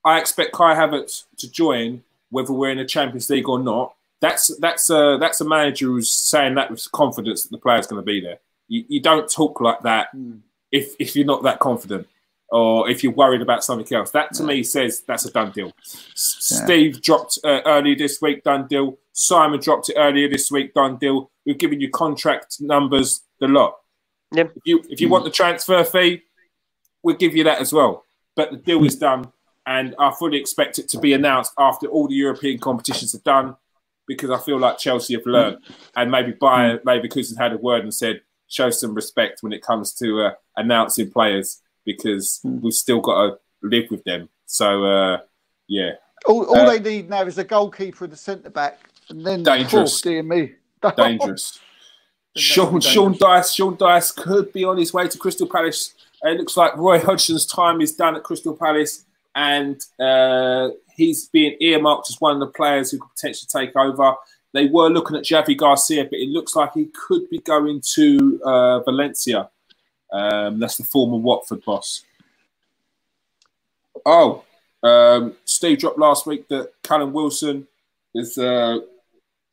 I expect Kai Havertz to join, whether we're in a Champions League or not, that's a manager who's saying that with confidence that the player's going to be there. You don't talk like that if you're not that confident or if you're worried about something else. That to me says that's a done deal. Steve dropped earlier this week, done deal. Simon dropped it earlier this week, done deal. We've given you contract numbers, the lot. Yep. If you want the transfer fee, we'll give you that as well. But the deal is done, and I fully expect it to be announced after all the European competitions are done. Because I feel like Chelsea have learned, and maybe Bayern, maybe Cousin had a word and said, show some respect when it comes to announcing players, because we've still got to live with them. So, yeah. All they need now is a goalkeeper and a centre-back, and then dangerous. Dear me. Dangerous. Sean Dyche could be on his way to Crystal Palace. It looks like Roy Hodgson's time is done at Crystal Palace, and... he's being earmarked as one of the players who could potentially take over. They were looking at Javi Garcia, but it looks like he could be going to Valencia. That's the former Watford boss. Oh, Steve dropped last week that Callum Wilson has been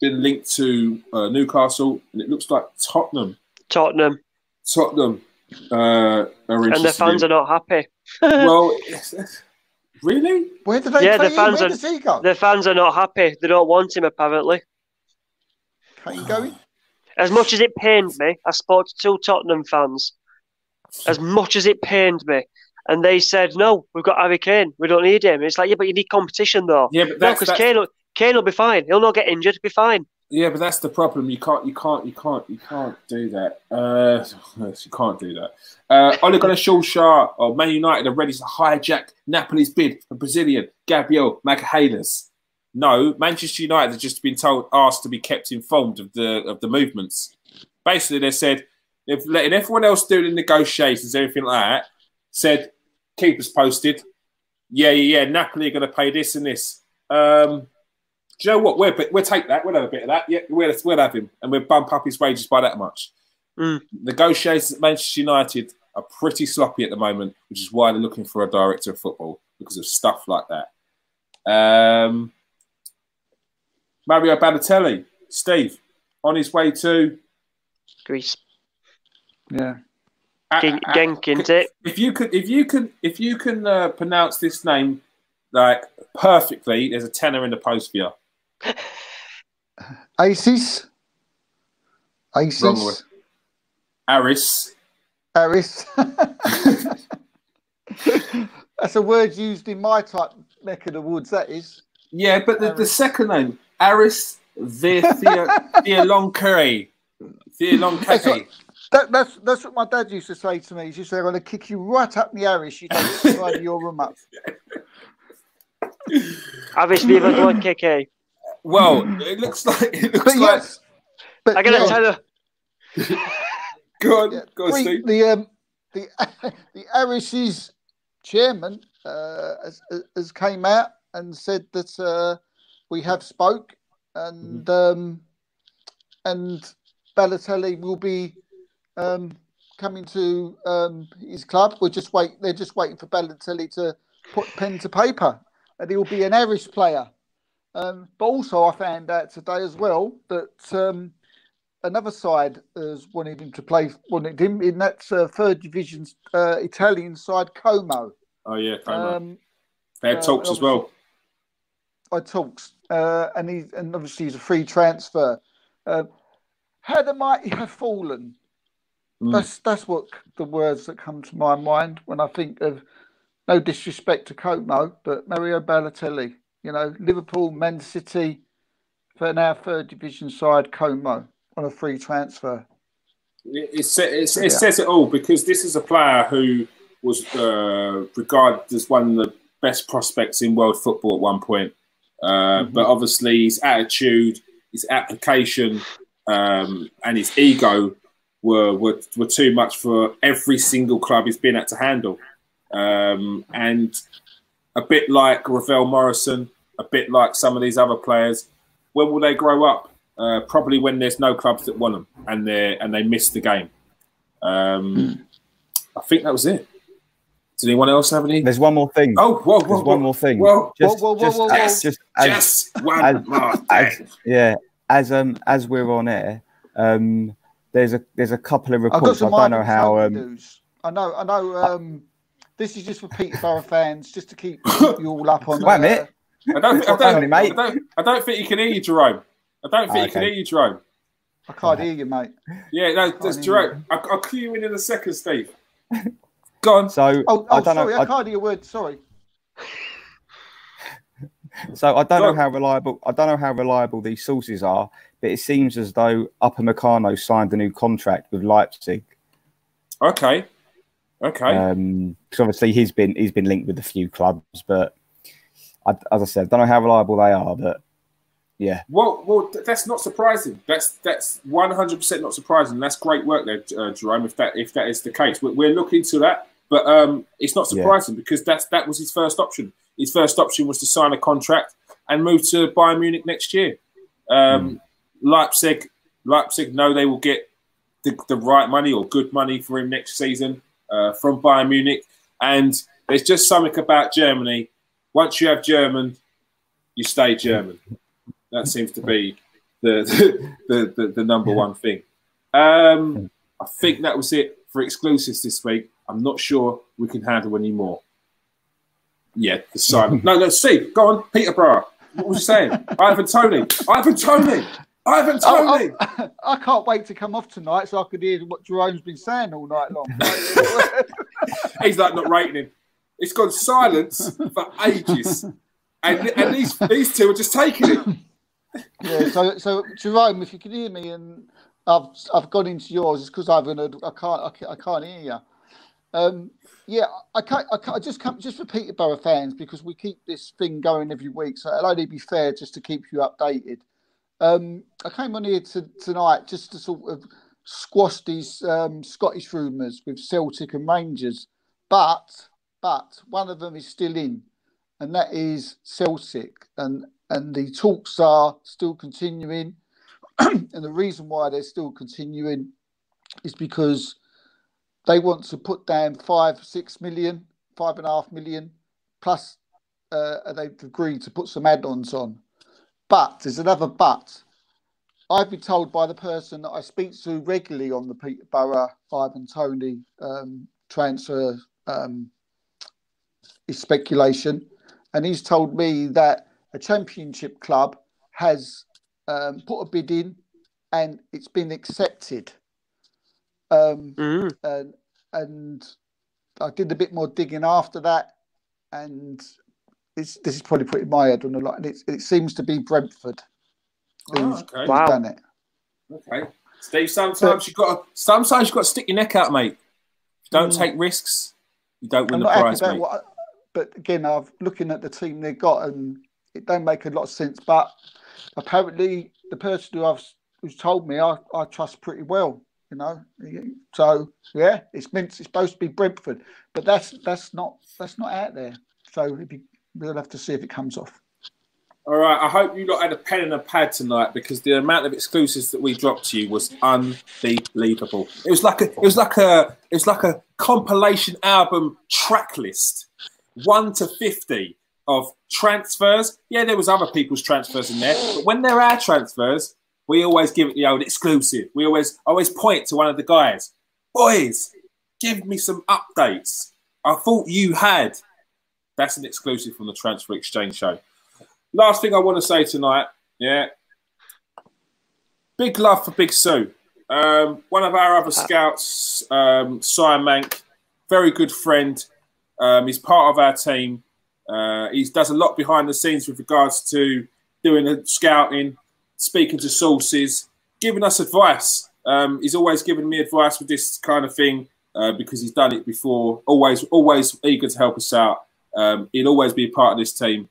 linked to Newcastle, and it looks like Tottenham. Are interested. And the fans are not happy. Well... Really? Where do they play the fans are not happy. They don't want him, apparently. Can't you go in? As much as it pained me, I spoke to two Tottenham fans. As much as it pained me. And they said, no, we've got Harry Kane. We don't need him. It's like, yeah, but you need competition, though. Yeah, but that's... Because Kane will be fine. He'll not get injured. He'll be fine. Yeah, but that's the problem. You can't do that. You can't do that. Ole Gunnar Solskjaer or Man United are ready to hijack Napoli's bid for Brazilian Gabriel Magalhães. No, Manchester United have just been asked to be kept informed of the movements. Basically, they said they've letting everyone else do the negotiations, everything like that. Said keep us posted. Yeah. Napoli are going to pay this and this. Do you know what? We'll take that. We'll have a bit of that. Yeah, we'll have him. And we'll bump up his wages by that much. Negotiations at Manchester United are pretty sloppy at the moment, which is why they're looking for a director of football, because of stuff like that. Mario Balotelli, Steve, on his way to... Greece. Yeah. Genk, isn't it? If you can pronounce this name... Like, perfectly, there's a tenner in the post for you. Isis. Aris. That's a word used in my type neck of the woods, that is. Yeah, but the second name, Aris Theolonkeri. That's what my dad used to say to me. He used to say, "I'm going to kick you right up the Irish. You don't decide your room up." Obviously, but one KK. Well, it looks like I gotta tell you. Go on, go on, Steve. The Irish's chairman has came out and said that we have spoke, and Balotelli will be coming to his club. We're just wait. They're just waiting for Balotelli to put pen to paper, and he will be an Irish player. But also, I found out today as well that another side has wanted him to play. Wanted him in that third division Italian side, Como. Oh yeah, Como. They had talks as well. I talks, and obviously he's a free transfer. How the mighty have fallen. Mm. That's what the words that come to my mind when I think of. No disrespect to Como, but Mario Balotelli. You know, Liverpool, Man City, for now third division side, Como on a free transfer. It says it all, because this is a player who was regarded as one of the best prospects in world football at one point. But obviously his attitude, his application and his ego were too much for every single club he's been at to handle. And a bit like Ravel Morrison, a bit like some of these other players, when will they grow up? Probably when there's no clubs that want them and they miss the game. I think that was it. Did anyone else have any? There's one more thing. Oh, whoa, whoa, one more thing. Yeah, as we're on air, there's a couple of reports. I don't know how. I know. This is just for Peterborough fans, just to keep you all up on. Wait a minute. I don't think you can hear you, Jerome. I don't think you can hear you, Jerome. I can't hear you, mate. Yeah, no, that's Jerome. I'll cue you in a second, Steve. Go on. So, I can't hear your word. Sorry. So I don't know how reliable these sources are, but it seems as though Upamecano signed a new contract with Leipzig. Okay. Okay. Because obviously he's been linked with a few clubs, but as I said, don't know how reliable they are. But yeah. Well, that's not surprising. That's 100% not surprising. That's great work there, Jerome. If that is the case, we're looking to that. But it's not surprising because that was his first option. His first option was to sign a contract and move to Bayern Munich next year. Leipzig know they will get the right money or good money for him next season. From Bayern Munich, and there's just something about Germany. Once you have German, you stay German. That seems to be the number one thing. I think that was it for exclusives this week. I'm not sure we can handle any more. Yeah, the silent. No, Steve, go on. Peterborough. What was you saying? Ivan Toney. I can't wait to come off tonight so I could hear what Jerome's been saying all night long. He's like not rating him. It's gone silence for ages, and these two are just taking it. Yeah. So Jerome, if you can hear me, and I've gone into yours, it's because I can't hear you. I just for Peterborough fans, because we keep this thing going every week, so it'll only be fair just to keep you updated. I came on here tonight just to sort of squash these Scottish rumours with Celtic and Rangers, but one of them is still in, and that is Celtic, and the talks are still continuing, and the reason why they're still continuing is because they want to put down 5-6 million, 5.5 million, plus they've agreed to put some add-ons on. But there's another but. I've been told by the person that I speak to regularly on the Peterborough Ivan Toney transfer speculation, and he's told me that a Championship club has put a bid in, and it's been accepted. And I did a bit more digging after that, and. This is probably putting my head on a lot, and it seems to be Brentford who's done it. Okay, Steve, sometimes you got to stick your neck out, mate. Don't take risks. You don't win the prize, mate. But again, I'm looking at the team they've got, and it don't make a lot of sense. But apparently, the person who's told me, I trust pretty well. You know, so yeah, it's supposed to be Brentford, but that's not out there. So we'll have to see if it comes off. All right, I hope you lot had a pen and a pad tonight, because the amount of exclusives that we dropped to you was unbelievable. It was like a compilation album track list, 1 to 50 of transfers. Yeah, there was other people's transfers in there, but when there are transfers, we always give it the old exclusive. We always point to one of the guys. Boys, give me some updates. I thought you had. That's an exclusive from the Transfer Exchange Show. Last thing I want to say tonight, yeah, big love for Big Sue. One of our other scouts, Simon Mank, very good friend. He's part of our team. He does a lot behind the scenes with regards to doing the scouting, speaking to sources, giving us advice. He's always given me advice with this kind of thing because he's done it before. Always eager to help us out. He'll always be a part of this team.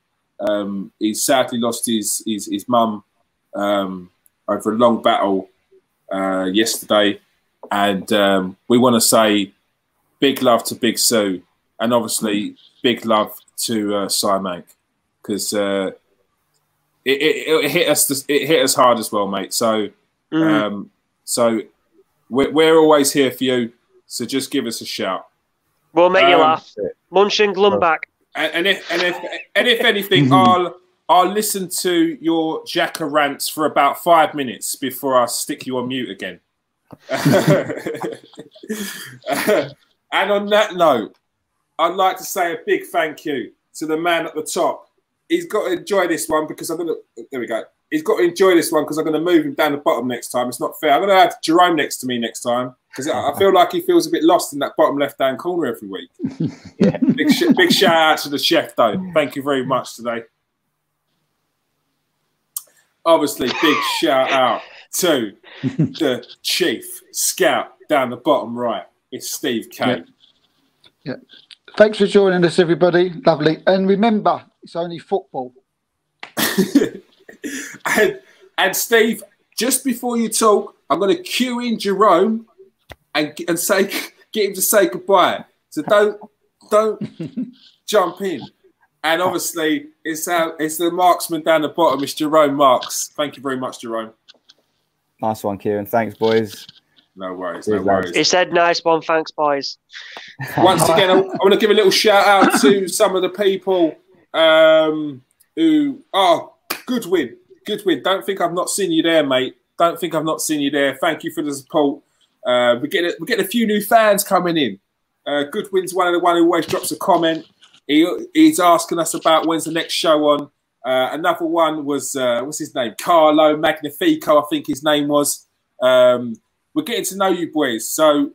He sadly lost his mum over a long battle yesterday, and we want to say big love to Big Sue, and obviously big love to Simank, because it hit us hard as well, mate. So so we're always here for you. So just give us a shout. We'll make you laugh. Munch and Glumbach. And if anything, I'll listen to your Jacker rants for about 5 minutes before I stick you on mute again. And on that note, I'd like to say a big thank you to the man at the top. He's got to enjoy this one because I'm going to... There we go. He's got to enjoy this one because I'm going to move him down the bottom next time. It's not fair. I'm going to have Jerome next to me next time because I feel like he feels a bit lost in that bottom left-hand corner every week. Yeah. Big shout-out to the chef, though. Thank you very much today. Obviously, big shout-out to the chief scout down the bottom right. It's Steve K. Yeah. Thanks for joining us, everybody. Lovely. And remember, it's only football. And Steve, just before you talk, I'm going to cue in Jerome and say, get him to say goodbye. So don't jump in. And obviously, it's the marksman down the bottom. It's Jerome Marks. Thank you very much, Jerome. Nice one, Kieran. Thanks, boys. No worries, no worries. He said nice one, thanks, boys. Once again, I want to give a little shout-out to some of the people who... Oh, good win. Good win. Don't think I've not seen you there, mate. Don't think I've not seen you there. Thank you for the support. We're getting a few new fans coming in. Goodwin's one who always drops a comment. He's asking us about when's the next show on. Another one was, what's his name? Carlo Magnifico, I think his name was. We're getting to know you, boys. So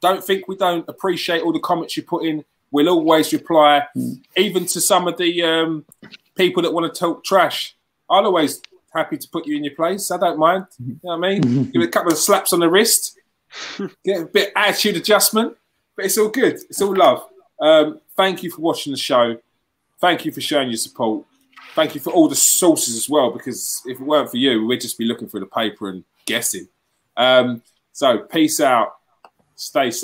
don't think we don't appreciate all the comments you put in. We'll always reply, even to some of the people that want to talk trash. I'll always happy to put you in your place. I don't mind. You know what I mean? Give it a couple of slaps on the wrist. Get a bit of attitude adjustment. But it's all good. It's all love. Thank you for watching the show. Thank you for showing your support. Thank you for all the sources as well, because if it weren't for you, we'd just be looking through the paper and guessing. So peace out. Stay safe.